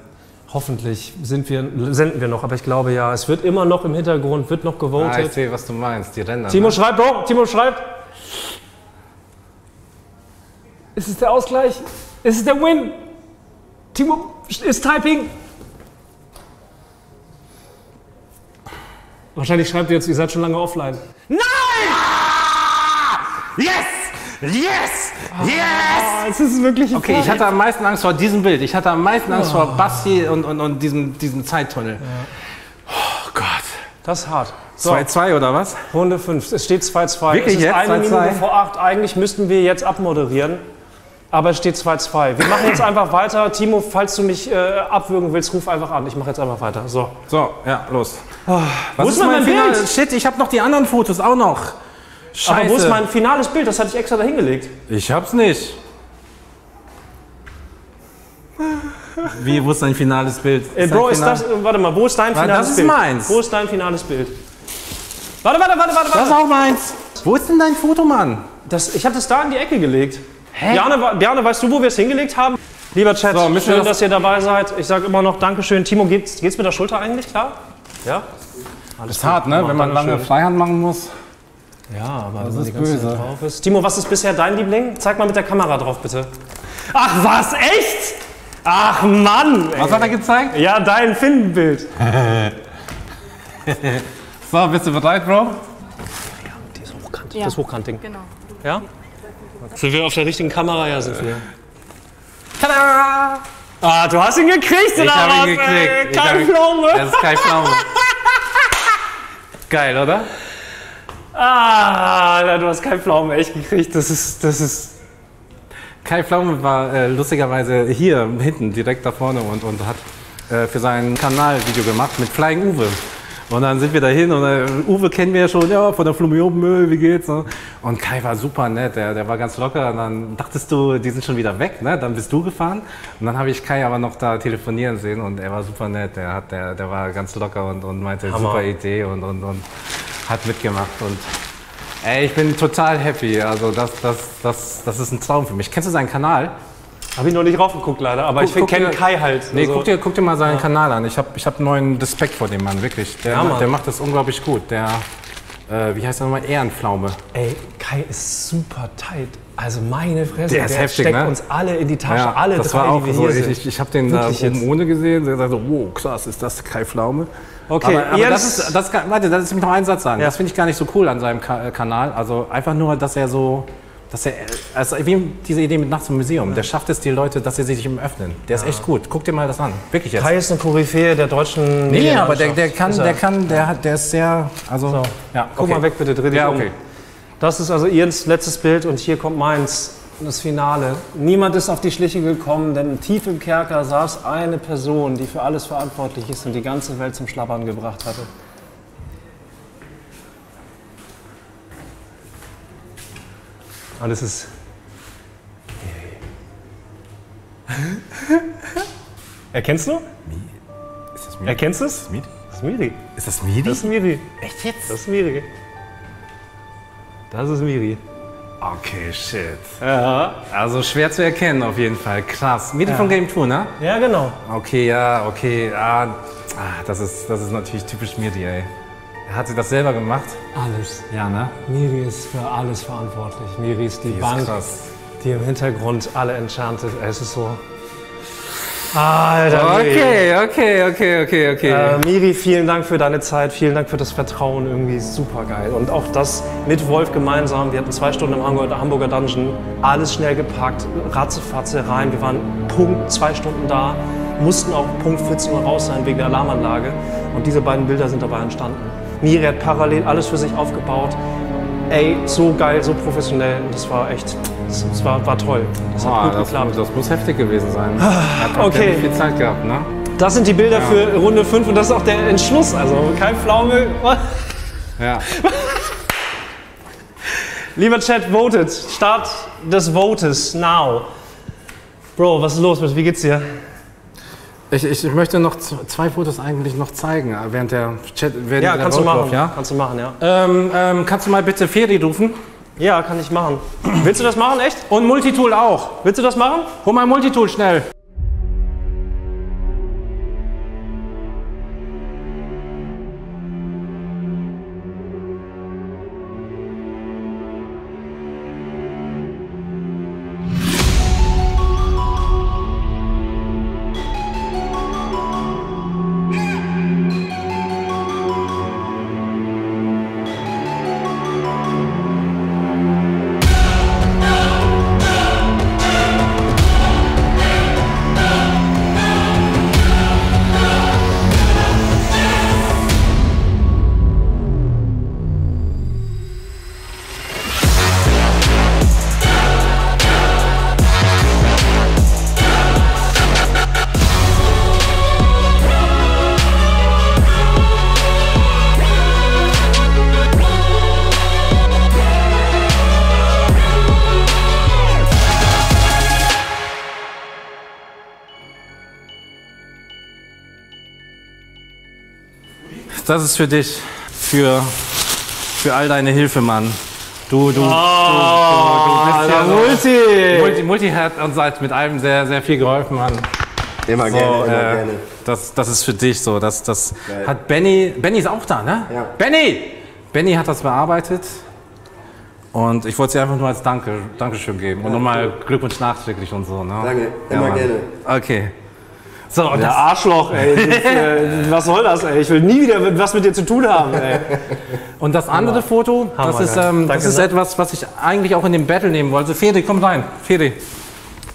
Hoffentlich sind wir, senden wir noch, aber ich glaube ja, es wird immer noch im Hintergrund, wird noch gewotet. Ah, ich sehe, was du meinst, die Ränder. Timo ne? schreibt, oh, Timo schreibt. Ist es der Ausgleich? Ist es der Win? Timo ist Typing. Wahrscheinlich schreibt ihr jetzt, ihr seid schon lange offline. Nein! Yes! Yes! Yes! Oh, es ist wirklich ein okay, Fall. Ich hatte am meisten Angst vor diesem Bild. Ich hatte am meisten Angst oh. vor Basti und, und, und diesem, diesem Zeittunnel. Ja. Oh Gott. Das ist hart. zwei zwei so. Oder was? Runde fünf. Es steht zwei zwei. Wirklich es ist jetzt? Eine zwei, Minute zwei? Vor acht. Eigentlich müssten wir jetzt abmoderieren. Aber es steht zwei zwei. Wir machen jetzt einfach weiter. Timo, falls du mich äh, abwürgen willst, ruf einfach an. Ich mache jetzt einfach weiter. So. So, ja, los. Oh, was ist mein Bild? Final? Shit, ich habe noch die anderen Fotos auch noch. Scheiße. Aber wo ist mein finales Bild? Das hatte ich extra dahingelegt. Ich hab's nicht. Wie, wo ist dein finales Bild? Ist äh, Bro, ist das. Warte mal, wo ist dein finales Bild? Das ist Bild? meins. Wo ist dein finales Bild? Warte, warte, warte, warte. Das ist auch meins. Wo ist denn dein Foto, Mann? Das, ich hab das da in die Ecke gelegt. Hä? Bjarne, Bjarne, weißt du, wo wir es hingelegt haben? Lieber Chat, so, schön, das dass ihr dabei seid. Ich sage immer noch Dankeschön. Timo, geht's, geht's mit der Schulter eigentlich klar? Ja? Alles ist gut. Hart, ne? Wenn man Dankeschön. Lange Freihand machen muss. Ja, aber das ist böse. Drauf ist. Timo, was ist bisher dein Liebling? Zeig mal mit der Kamera drauf, bitte. Ach was, echt? Ach Mann! Ey. Was hat er gezeigt? Ja, dein Finnenbild. So, bist du bereit, Bro? Ja, die ist hochkant. Ja. Das ist hochkantig. Genau. Ja? Sind wir auf der richtigen Kamera? Ja, sind wir. Tada! Ah, du hast ihn gekriegt, oder? Ich hab ihn gekriegt. Kai Pflaume. Das ist Kai Pflaume. Geil, oder? Ah, du hast Kai Pflaume echt gekriegt. Das ist, das ist... Kai Pflaume war äh, lustigerweise hier hinten, direkt da vorne und, und hat äh, für seinen Kanal Video gemacht mit Flying Uwe. Und dann sind wir dahin und äh, Uwe kennen wir ja schon, ja, von der Flumiobmüll, wie geht's? Ne? Und Kai war super nett, der, der war ganz locker und dann dachtest du, die sind schon wieder weg, ne? Dann bist du gefahren und dann habe ich Kai aber noch da telefonieren sehen und er war super nett, der, hat, der, der war ganz locker und, und meinte, Hammer. Super Idee und, und, und hat mitgemacht. Und ey, ich bin total happy, also das, das, das, das ist ein Traum für mich. Kennst du seinen Kanal? Habe ich noch nicht raufgeguckt leider, aber guck, ich kenne Kai halt. Nee, also. guck, dir, guck dir mal seinen ja. Kanal an. Ich habe ich hab neuen Respekt vor dem Mann, wirklich. Der, ja, Mann. der macht das unglaublich gut. Der, äh, wie heißt der nochmal? Ehrenpflaume. Ey, Kai ist super tight. Also meine Fresse, der, ist der heftig, steckt ne? uns alle in die Tasche, ja, alle das drei, war auch die wir so, hier sind. Ich, ich, ich habe den wirklich da oben jetzt? Ohne gesehen, der sagt so, wow, krass, ist das Kai Pflaume? Okay, aber, aber das ist, das, warte, das ist noch ein Satz sagen. Ja. Das finde ich gar nicht so cool an seinem Ka Kanal. Also einfach nur, dass er so... Dass er, also wie diese Idee mit Nachts im Museum, der schafft es die Leute, dass sie sich ihm öffnen. Der ist ja. echt gut. Guck dir mal das an. Wirklich jetzt. Kai ist eine Koryphäe der deutschen. Nee, Medien aber der, der kann, der kann, der hat, der ist sehr. Also, so. ja, guck okay. mal weg bitte, dreh dich ja, okay. um. Das ist also Ians letztes Bild und hier kommt meins, das Finale. Niemand ist auf die Schliche gekommen, denn tief im Kerker saß eine Person, die für alles verantwortlich ist und die ganze Welt zum Schlabbern gebracht hatte. Und es ist... Erkennst du? Ist das Miri? Erkennst du es? Ist das Miri? Ist das Miri? Das ist Miri. Echt jetzt? Das ist Miri. Das ist Miri. Okay, shit. Ja. Also schwer zu erkennen auf jeden Fall. Krass. Miri ja. von Game zwei, ne? Ja, genau. Okay, ja, okay. Ah, das ist, das ist natürlich typisch Miri, ey. Hat sie das selber gemacht? Alles. Ja, ne? Miri ist für alles verantwortlich. Miri ist die, die Bank, ist krass. Die im Hintergrund alle enchantet. Es ist so... Alter, okay, Miri. okay, okay, okay, okay. Äh, Miri, vielen Dank für deine Zeit, vielen Dank für das Vertrauen. Irgendwie super geil. Und auch das mit Wolf gemeinsam. Wir hatten zwei Stunden im Hamburger Dungeon. Alles schnell gepackt, ratzefatze rein. Wir waren Punkt zwei Stunden da, mussten auch Punkt vierzehn Uhr raus sein wegen der Alarmanlage. Und diese beiden Bilder sind dabei entstanden. Miri hat parallel alles für sich aufgebaut. Ey, so geil, so professionell. Das war echt, das, das war, war toll. Das hat oh, gut das geklappt. Muss, das muss heftig gewesen sein. Hat auch okay. viel Zeit gehabt, ne? Das sind die Bilder ja. für Runde fünf und das ist auch der Entschluss. Also kein Pflaume. Ja. Lieber Chat, votet. Start des Votes now. Bro, was ist los mit? Wie geht's dir? Ich, ich möchte noch zwei Fotos eigentlich noch zeigen, während der Chat... Während ja, der kannst, Roadblock, du machen, ja? kannst du machen, ja. Ähm, ähm, kannst du mal bitte Feri rufen? Ja, kann ich machen. Willst du das machen, echt? Und Multitool auch. Willst du das machen? Hol mal Multitool, schnell. Das ist für dich, für, für all deine Hilfe, Mann. Du, du, oh, du, du, du bist ja Multi. Multi, Multi hat uns halt mit allem sehr, sehr viel geholfen, Mann. Immer so, gerne, immer äh, gerne. Das, das ist für dich so. Das, das hat Benny. Benny ist auch da, ne? Ja. Benny! Benny hat das bearbeitet. Und ich wollte es dir einfach nur als Danke, Dankeschön geben. Ja, und nochmal cool. Glückwunsch nachträglich und so, ne? Danke, immer ja, gerne. Okay. So, und der Arschloch, ey. Das, äh, was soll das, ey? Ich will nie wieder was mit dir zu tun haben, ey. Und das andere Hammer. Foto, Hammer, das ist, ähm, das ist etwas, was ich eigentlich auch in den Battle nehmen wollte. Feri, komm rein. Feri.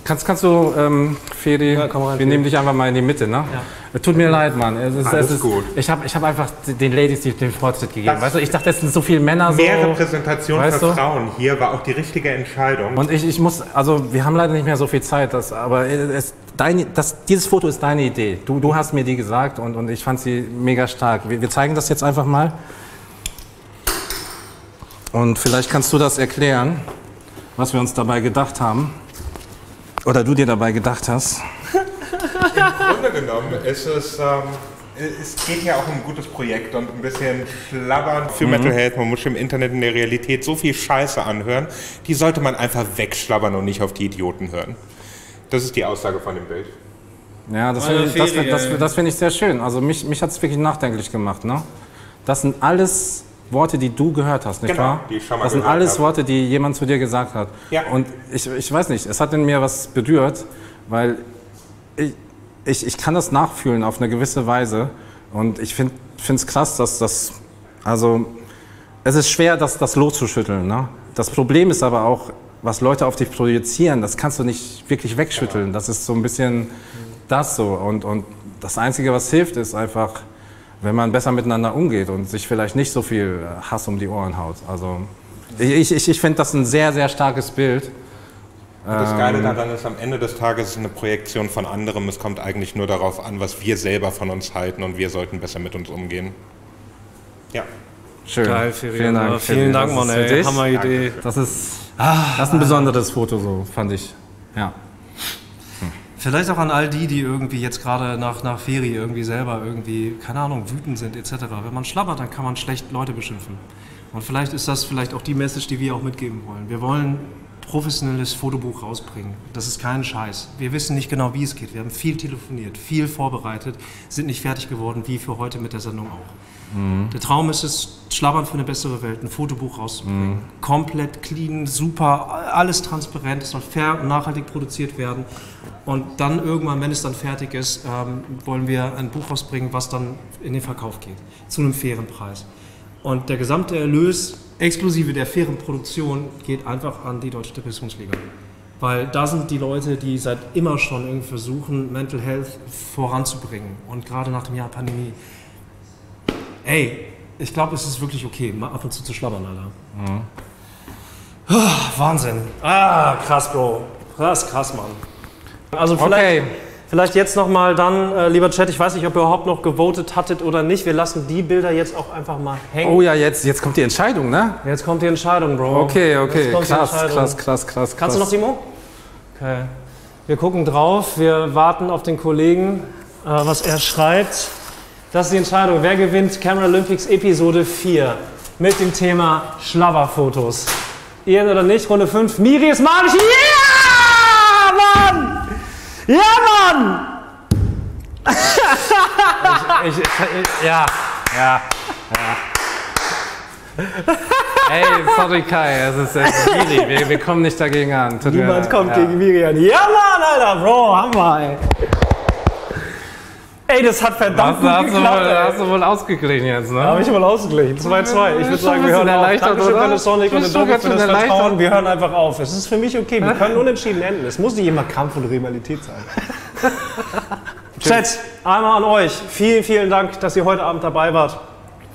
Kannst, kannst du, ähm, Feri, ja, komm rein, wir Feri. nehmen dich einfach mal in die Mitte, ne? Ja. Tut mir leid, Mann. Es ist, Alles es ist, gut. Ich habe ich hab einfach den Ladies den Fortschritt gegeben. Das weißt du, ich dachte, es sind so viele Männer. Mehr so, Repräsentation für du? Frauen hier war auch die richtige Entscheidung. Und ich, ich muss, also wir haben leider nicht mehr so viel Zeit, das, aber es, dein, das, dieses Foto ist deine Idee. Du, du hast mir die gesagt und, und ich fand sie mega stark. Wir, wir zeigen das jetzt einfach mal. Und vielleicht kannst du das erklären, was wir uns dabei gedacht haben. Oder du dir dabei gedacht hast. Im Grunde genommen ist es, ähm, es geht ja auch um ein gutes Projekt und ein bisschen Schlabbern für mhm. Metalhead. Man muss im Internet in der Realität so viel Scheiße anhören, die sollte man einfach wegschlabbern und nicht auf die Idioten hören. Das ist die Aussage von dem Bild. Ja, das finde ich, das, das, das find ich sehr schön. Also mich, mich hat es wirklich nachdenklich gemacht. Ne? Das sind alles Worte, die du gehört hast, nicht wahr? Genau, die ich schon mal gehört habe. Das sind alles Worte, die jemand zu dir gesagt hat. Ja. Und ich, ich weiß nicht, es hat in mir was berührt, weil ich, ich, ich kann das nachfühlen auf eine gewisse Weise. Und ich finde es krass, dass das, also es ist schwer, das, das loszuschütteln. Ne? Das Problem ist aber auch, was Leute auf dich projizieren, das kannst du nicht wirklich wegschütteln. Ja. Das ist so ein bisschen das so. Und, und das Einzige, was hilft, ist einfach, wenn man besser miteinander umgeht und sich vielleicht nicht so viel Hass um die Ohren haut. Also ich, ich, ich finde das ein sehr, sehr starkes Bild. Und das Geile daran ist, am Ende des Tages ist eine Projektion von anderem. Es kommt eigentlich nur darauf an, was wir selber von uns halten und wir sollten besser mit uns umgehen. Ja. Schön. Geil, Feri. Vielen Dank, Vielen Dank, Mann, ey. Hammer Idee. Das ist, das ist ein besonderes Foto, so fand ich. Ja. Vielleicht auch an all die, die irgendwie jetzt gerade nach, nach Feri irgendwie selber irgendwie, keine Ahnung, wütend sind et cetera. Wenn man schlabbert, dann kann man schlecht Leute beschimpfen. Und vielleicht ist das vielleicht auch die Message, die wir auch mitgeben wollen. Wir wollen professionelles Fotobuch rausbringen. Das ist kein Scheiß. Wir wissen nicht genau, wie es geht. Wir haben viel telefoniert, viel vorbereitet, sind nicht fertig geworden, wie für heute mit der Sendung auch. Mhm. Der Traum ist es, Schlabbern für eine bessere Welt, ein Fotobuch rauszubringen. Mhm. Komplett clean, super, alles transparent, es soll fair und nachhaltig produziert werden. Und dann irgendwann, wenn es dann fertig ist, ähm, wollen wir ein Buch rausbringen, was dann in den Verkauf geht, zu einem fairen Preis. Und der gesamte Erlös, exklusive der fairen Produktion, geht einfach an die Deutsche Depressionsliga. Weil da sind die Leute, die seit immer schon irgendwie versuchen, Mental Health voranzubringen. Und gerade nach dem Jahr Pandemie, ey, ich glaube, es ist wirklich okay, mal ab und zu zu schlabbern, Alter. Mhm. Oh, Wahnsinn. Ah, krass, Bro. Krass, krass, Mann. Also vielleicht, okay. vielleicht jetzt nochmal dann, äh, lieber Chat, ich weiß nicht, ob ihr überhaupt noch gevotet hattet oder nicht. Wir lassen die Bilder jetzt auch einfach mal hängen. Oh ja, jetzt, jetzt kommt die Entscheidung, ne? Jetzt kommt die Entscheidung, Bro. Okay, okay, krass, krass, krass, krass, krass. Kannst du noch, Timo? Okay. Wir gucken drauf, wir warten auf den Kollegen, äh, was er schreibt. Das ist die Entscheidung. Wer gewinnt Cameralympics Episode vier mit dem Thema Schlabberfotos? Ian oder nicht? Runde fünf. Miri ist magisch. Yeah, Mann! Ja, Mann! Ich, ich, ich, ja, ja, ja. Ey, sorry Kai, es ist Miri, wir, wir kommen nicht dagegen an. Tut Niemand mir, kommt ja. gegen Miri an. Ja, Mann, Alter, Bro, Hammer, ey. Ey, das hat verdammt was, gut geklappt, hast, hast du wohl ausgeglichen jetzt, ne? Ja, hab ich wohl ausgeglichen. zwei zwei. Ich würde sagen, wir hören auf. Dankeschön, Panasonic und Adobe für das Vertrauen. Wir hören einfach auf. Es ist für mich okay. Wir können unentschieden enden. Es muss nicht immer Kampf und Rivalität sein. Chat, einmal an euch. Vielen, vielen Dank, dass ihr heute Abend dabei wart.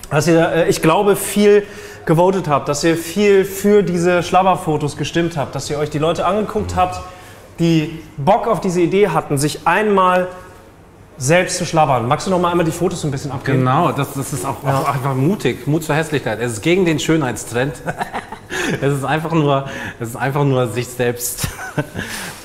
Dass ihr, ich glaube, viel gewotet habt. Dass ihr viel für diese Schlabberfotos gestimmt habt. Dass ihr euch die Leute angeguckt habt, die Bock auf diese Idee hatten, sich einmal selbst zu schlabbern. Magst du noch mal einmal die Fotos ein bisschen abgeben? Genau, das, das ist auch, ja. auch einfach mutig, Mut zur Hässlichkeit. Es ist gegen den Schönheitstrend. Es ist einfach nur, es ist einfach nur sich selbst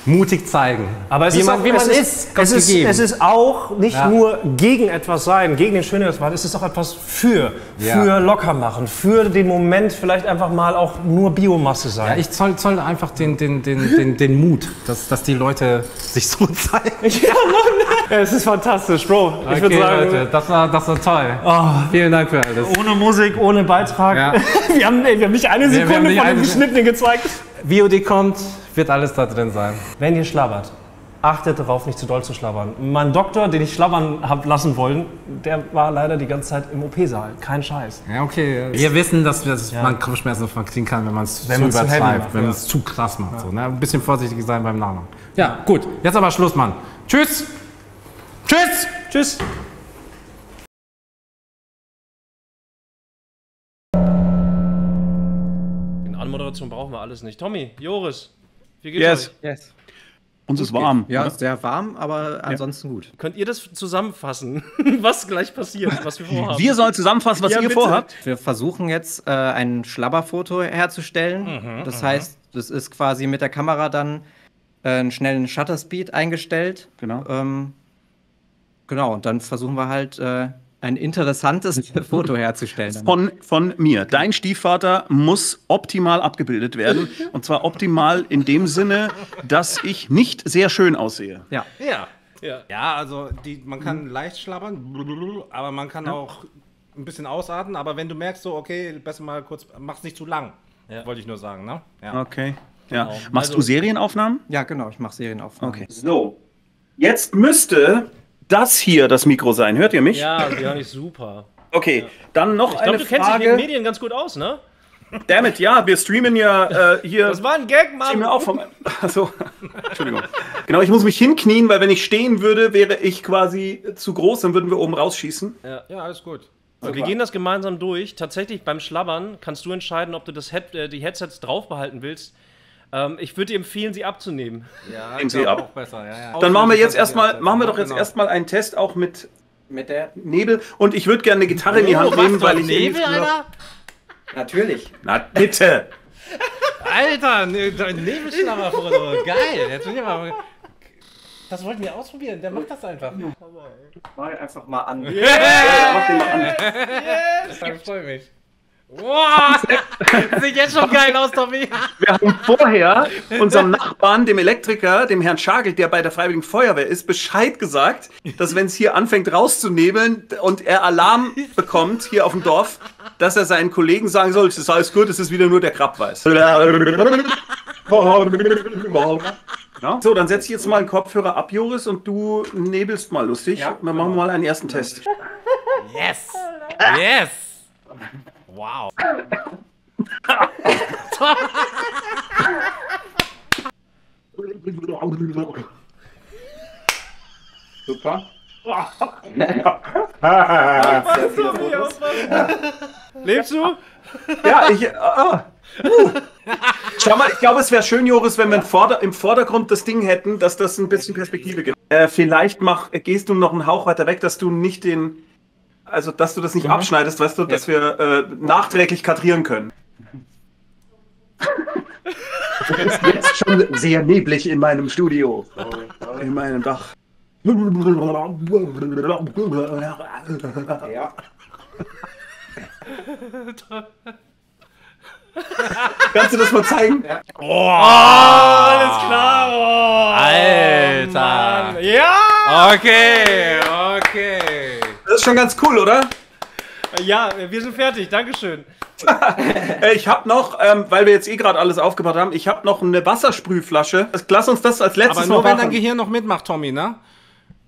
mutig zeigen. Aber es wie ist man, auch, wie man es ist, es ist, es ist auch nicht ja. nur gegen etwas sein, gegen den Schönheitswahn, es ist auch etwas für, ja. für locker machen, für den Moment vielleicht einfach mal auch nur Biomasse sein. Ja, ich zoll, zoll einfach den, den, den, den, den Mut, dass, dass die Leute sich so zeigen. Ja, es ist fantastisch, Bro. Ich okay, würde sagen, Leute, das war, das war toll. Oh, vielen Dank für alles. Ohne Musik, ohne Beitrag. Ja. Wir, haben, ey, wir haben nicht eine Sekunde nee, nicht von dem Geschnittenen gezeigt. V O D kommt, wird alles da drin sein. Wenn ihr schlabbert, achtet darauf, nicht zu doll zu schlabbern. Mein Doktor, den ich schlabbern habe lassen wollen, der war leider die ganze Zeit im O P-Saal. Kein Scheiß. Ja, okay. Wir wissen, dass, dass ja. man Kopfschmerzen verkriegen kann, wenn man es zu übertreibt, wenn man es zu krass macht. Ja. So, ne? Ein bisschen vorsichtig sein beim Namen. Ja, gut. Jetzt aber Schluss, Mann. Tschüss. Tschüss. Tschüss. Moderation brauchen wir alles nicht. Tommy, Joris, wie geht's yes. euch? Yes. Uns ist okay. warm. Ja, ne? Sehr warm, aber ansonsten ja. gut. Könnt ihr das zusammenfassen, was gleich passiert, was wir vorhaben? Wir sollen zusammenfassen, was ja, ihr bitte. vorhabt. Wir versuchen jetzt, äh, ein Schlabberfoto herzustellen. Mhm, das heißt, das ist quasi mit der Kamera dann äh, einen schnellen Shutter-Speed eingestellt. Genau. Ähm, genau, und dann versuchen wir halt... Äh, ein interessantes Foto herzustellen. Von, von mir. Dein Stiefvater muss optimal abgebildet werden. Und zwar optimal in dem Sinne, dass ich nicht sehr schön aussehe. Ja, ja, ja. ja also die, man kann leicht schlabbern, aber man kann ja. auch ein bisschen ausatmen. Aber wenn du merkst, so, okay, besser mal kurz, mach's nicht zu lang, ja. wollte ich nur sagen. Ne? Ja. Okay. Ja. Genau. Machst also, du Serienaufnahmen? Ja, genau, ich mache Serienaufnahmen. Okay. So, jetzt müsste... das hier das Mikro sein. Hört ihr mich? Ja, wir hören dich super. Okay, ja. dann noch ich glaub, eine Frage. Ich glaube, du kennst dich in den Medien ganz gut aus, ne? Dammit, ja, wir streamen ja äh, hier... Das war ein Gag, Mann! Auch vom Achso, Entschuldigung. Genau, ich muss mich hinknien, weil wenn ich stehen würde, wäre ich quasi zu groß, dann würden wir oben rausschießen. Ja, ja alles gut. Also wir gehen das gemeinsam durch. Tatsächlich beim Schlabbern kannst du entscheiden, ob du das Head äh, die Headsets drauf behalten willst. Ähm, ich würde dir empfehlen, sie abzunehmen. Ja, Nehmen sie ab. Auch besser. Ja, ja. Dann machen wir jetzt erstmal, machen wir doch jetzt genau. erstmal einen Test auch mit, mit der Nebel. Und ich würde gerne eine Gitarre in die Hand oh, nehmen, weil ich Nebel, Alter? Natürlich. Na bitte. Alter, Nebelschlammerfoto. Geil. Jetzt bin ich mal... Das wollten wir ausprobieren. Der macht das einfach. Mach einfach mal an. Yeah. Yeah. Mach den mal an. Yes. Ich freue mich. Wow, das sieht jetzt schon geil aus, Tommy. Wir haben vorher unserem Nachbarn, dem Elektriker, dem Herrn Schagel, der bei der Freiwilligen Feuerwehr ist, Bescheid gesagt, dass wenn es hier anfängt rauszunebeln und er Alarm bekommt hier auf dem Dorf, dass er seinen Kollegen sagen soll, es ist alles gut, es ist wieder nur der Krappweis. So, dann setze ich jetzt mal einen Kopfhörer ab, Joris, und du nebelst mal lustig. Ja, dann machen wir mal einen ersten Test. Yes! Yes! Wow. Super. Lebst du? Ja, ich... Oh. Uh. Schau mal, ich glaube, es wäre schön, Joris, wenn wir im, Vorder im Vordergrund das Ding hätten, dass das ein bisschen Perspektive gibt. Äh, vielleicht mach, gehst du noch einen Hauch weiter weg, dass du nicht den... Also, dass du das nicht mhm. abschneidest, weißt du, dass ja. wir äh, nachträglich kadrieren können. Du bist jetzt schon sehr neblig in meinem Studio. In meinem Dach. Ja. Kannst du das mal zeigen? Ja. Oh, alles klar. Oh, Alter. Mann. Ja! Okay, okay. Das ist schon ganz cool, oder? Ja, wir sind fertig. Dankeschön. Ich habe noch, ähm, weil wir jetzt eh gerade alles aufgemacht haben, ich habe noch eine Wassersprühflasche. Lass uns das als letztes machen. Aber nur, wenn dein Gehirn noch mitmacht, Tommy, ne?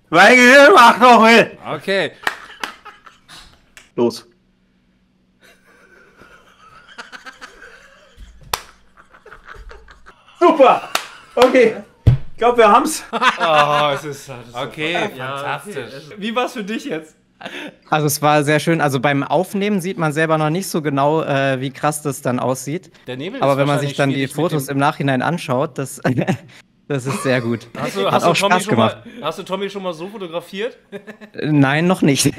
Mein Gehirn macht noch mit. Okay. Los. Super. Okay. Ich glaube, wir haben's. Oh, es ist okay, super. Fantastisch. Ja, wie war's für dich jetzt? Also es war sehr schön. Also beim Aufnehmen sieht man selber noch nicht so genau, äh, wie krass das dann aussieht. Der Nebel aber ist wenn man sich dann die Fotos im Nachhinein anschaut, das, das ist sehr gut. Hast du, Hat hast auch du Tommy Spaß schon gemacht. Mal, hast du Tommy schon mal so fotografiert? Nein, noch nicht.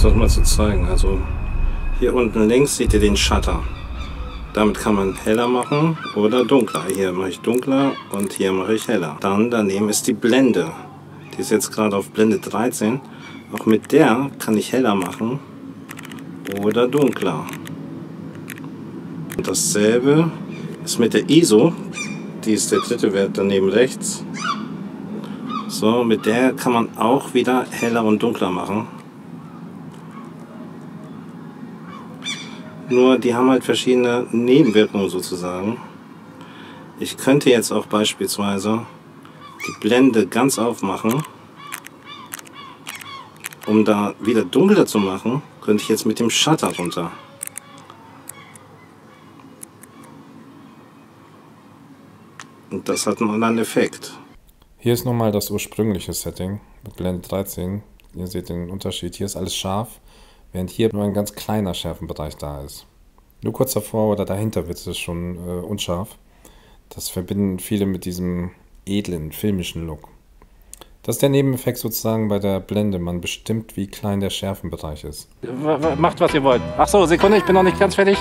versuche das mal zu zeigen. Also hier unten links seht ihr den Shutter. Damit kann man heller machen oder dunkler. Hier mache ich dunkler und hier mache ich heller. Dann daneben ist die Blende. Die ist jetzt gerade auf Blende dreizehn. Auch mit der kann ich heller machen oder dunkler. Und dasselbe ist mit der I S O. Die ist der dritte Wert daneben rechts. So, mit der kann man auch wieder heller und dunkler machen. Nur die haben halt verschiedene Nebenwirkungen sozusagen. Ich könnte jetzt auch beispielsweise die Blende ganz aufmachen. Um da wieder dunkler zu machen, könnte ich jetzt mit dem Shutter runter. Und das hat einen anderen Effekt. Hier ist nochmal das ursprüngliche Setting mit Blende dreizehn. Ihr seht den Unterschied. Hier ist alles scharf, während hier nur ein ganz kleiner Schärfenbereich da ist. Nur kurz davor oder dahinter wird es schon äh, unscharf. Das verbinden viele mit diesem edlen, filmischen Look. Das ist der Nebeneffekt sozusagen bei der Blende. Man bestimmt, wie klein der Schärfenbereich ist. Macht, was ihr wollt. Ach so, Sekunde, ich bin noch nicht ganz fertig.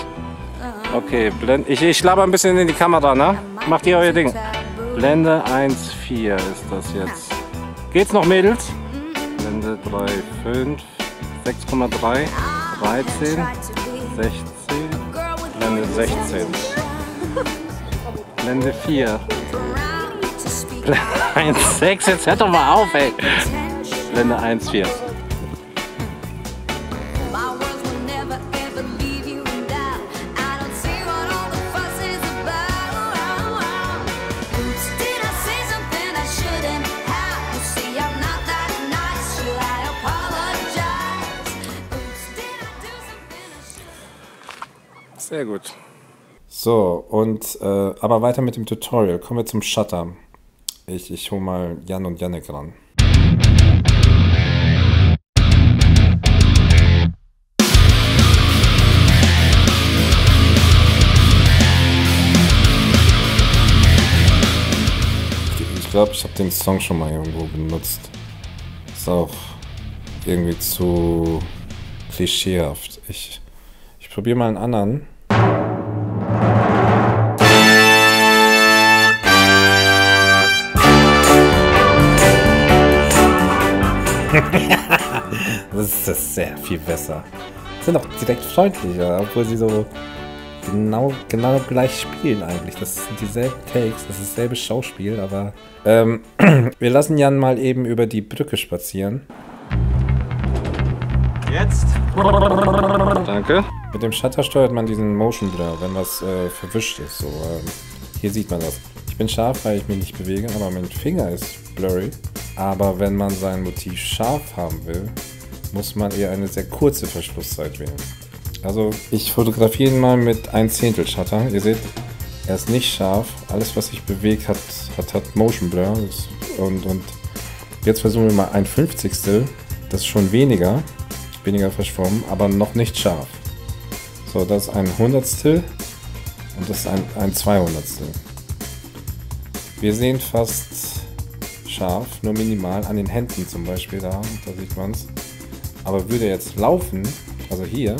Okay, Blende. Ich, ich schlabber ein bisschen in die Kamera, ne? Macht ihr euer Ding. Blende eins Komma vier ist das jetzt. Geht's noch, Mädels? Blende drei Komma fünf. sechs Komma drei, dreizehn, sechzehn, Blende sechzehn, Blende vier, Blende eins Komma sechs, jetzt hört doch mal auf, ey! Blende eins Komma vier. Sehr gut. So, und äh, aber weiter mit dem Tutorial. Kommen wir zum Shutter. Ich, ich hole mal Jan und Jannik ran. Ich glaube, ich habe den Song schon mal irgendwo benutzt. Ist auch irgendwie zu klischeehaft. Ich, ich probiere mal einen anderen. Das ist das sehr viel besser. Sind auch direkt freundlicher, obwohl sie so genau, genau gleich spielen eigentlich. Das sind dieselben Takes, das ist dasselbe Schauspiel, aber... Ähm, wir lassen Jan mal eben über die Brücke spazieren. Jetzt! Danke. Mit dem Shutter steuert man diesen Motion Blur, wenn was äh, verwischt ist. So, ähm, hier sieht man das. Ich bin scharf, weil ich mich nicht bewege, aber mein Finger ist blurry. Aber wenn man sein Motiv scharf haben will, muss man eher eine sehr kurze Verschlusszeit wählen. Also ich fotografiere ihn mal mit ein Zehntel Shutter. Ihr seht, er ist nicht scharf. Alles, was sich bewegt, hat, hat, hat Motion Blur. Und, und jetzt versuchen wir mal ein Fünfzigstel. Das ist schon weniger, weniger verschwommen, aber noch nicht scharf. So, das ist ein Hundertstel und das ist ein, ein Zweihundertstel. Wir sehen fast scharf, nur minimal, an den Händen zum Beispiel, da, da sieht man es. Aber würde jetzt laufen, also hier,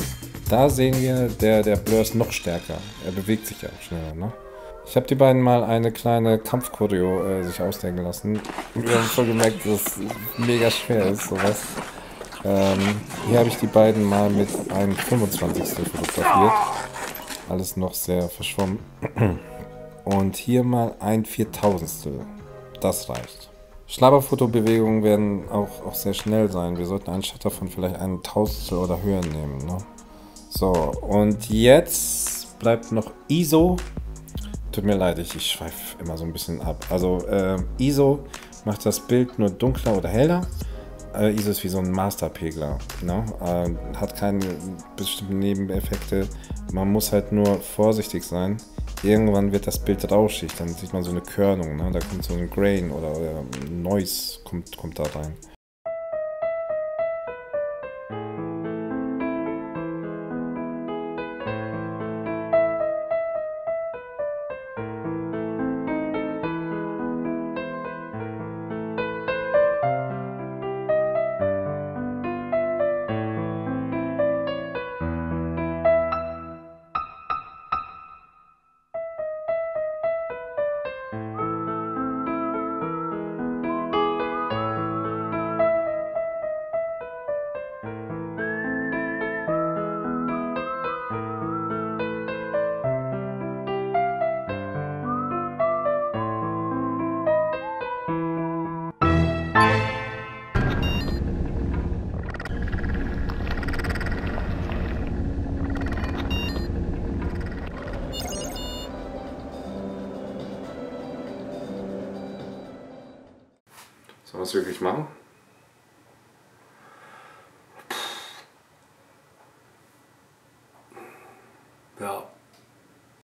da sehen wir, der, der Blur ist noch stärker. Er bewegt sich ja auch schneller, ne? Ich habe die beiden mal eine kleine Kampfchoreo äh, sich ausdenken lassen. Wir haben schon gemerkt, dass es mega schwer ist, sowas. Ähm, hier habe ich die beiden mal mit einem fünfundzwanzigstel fotografiert. Alles noch sehr verschwommen. Und hier mal ein Viertausendstel. Das reicht. Schlabberfotobewegungen werden auch, auch sehr schnell sein. Wir sollten einen Shutter von vielleicht einem Tausendstel oder höher nehmen. Ne? So, und jetzt bleibt noch I S O. Tut mir leid, ich, ich schweife immer so ein bisschen ab. Also äh, I S O macht das Bild nur dunkler oder heller. Äh, I S O ist wie so ein Masterpegler. Ne? Äh, hat keine bestimmten Nebeneffekte. Man muss halt nur vorsichtig sein. Irgendwann wird das Bild rauschig, dann sieht man so eine Körnung, ne? Da kommt so ein Grain oder, oder Noise kommt, kommt da rein. Sollen wir es wirklich machen? Ja.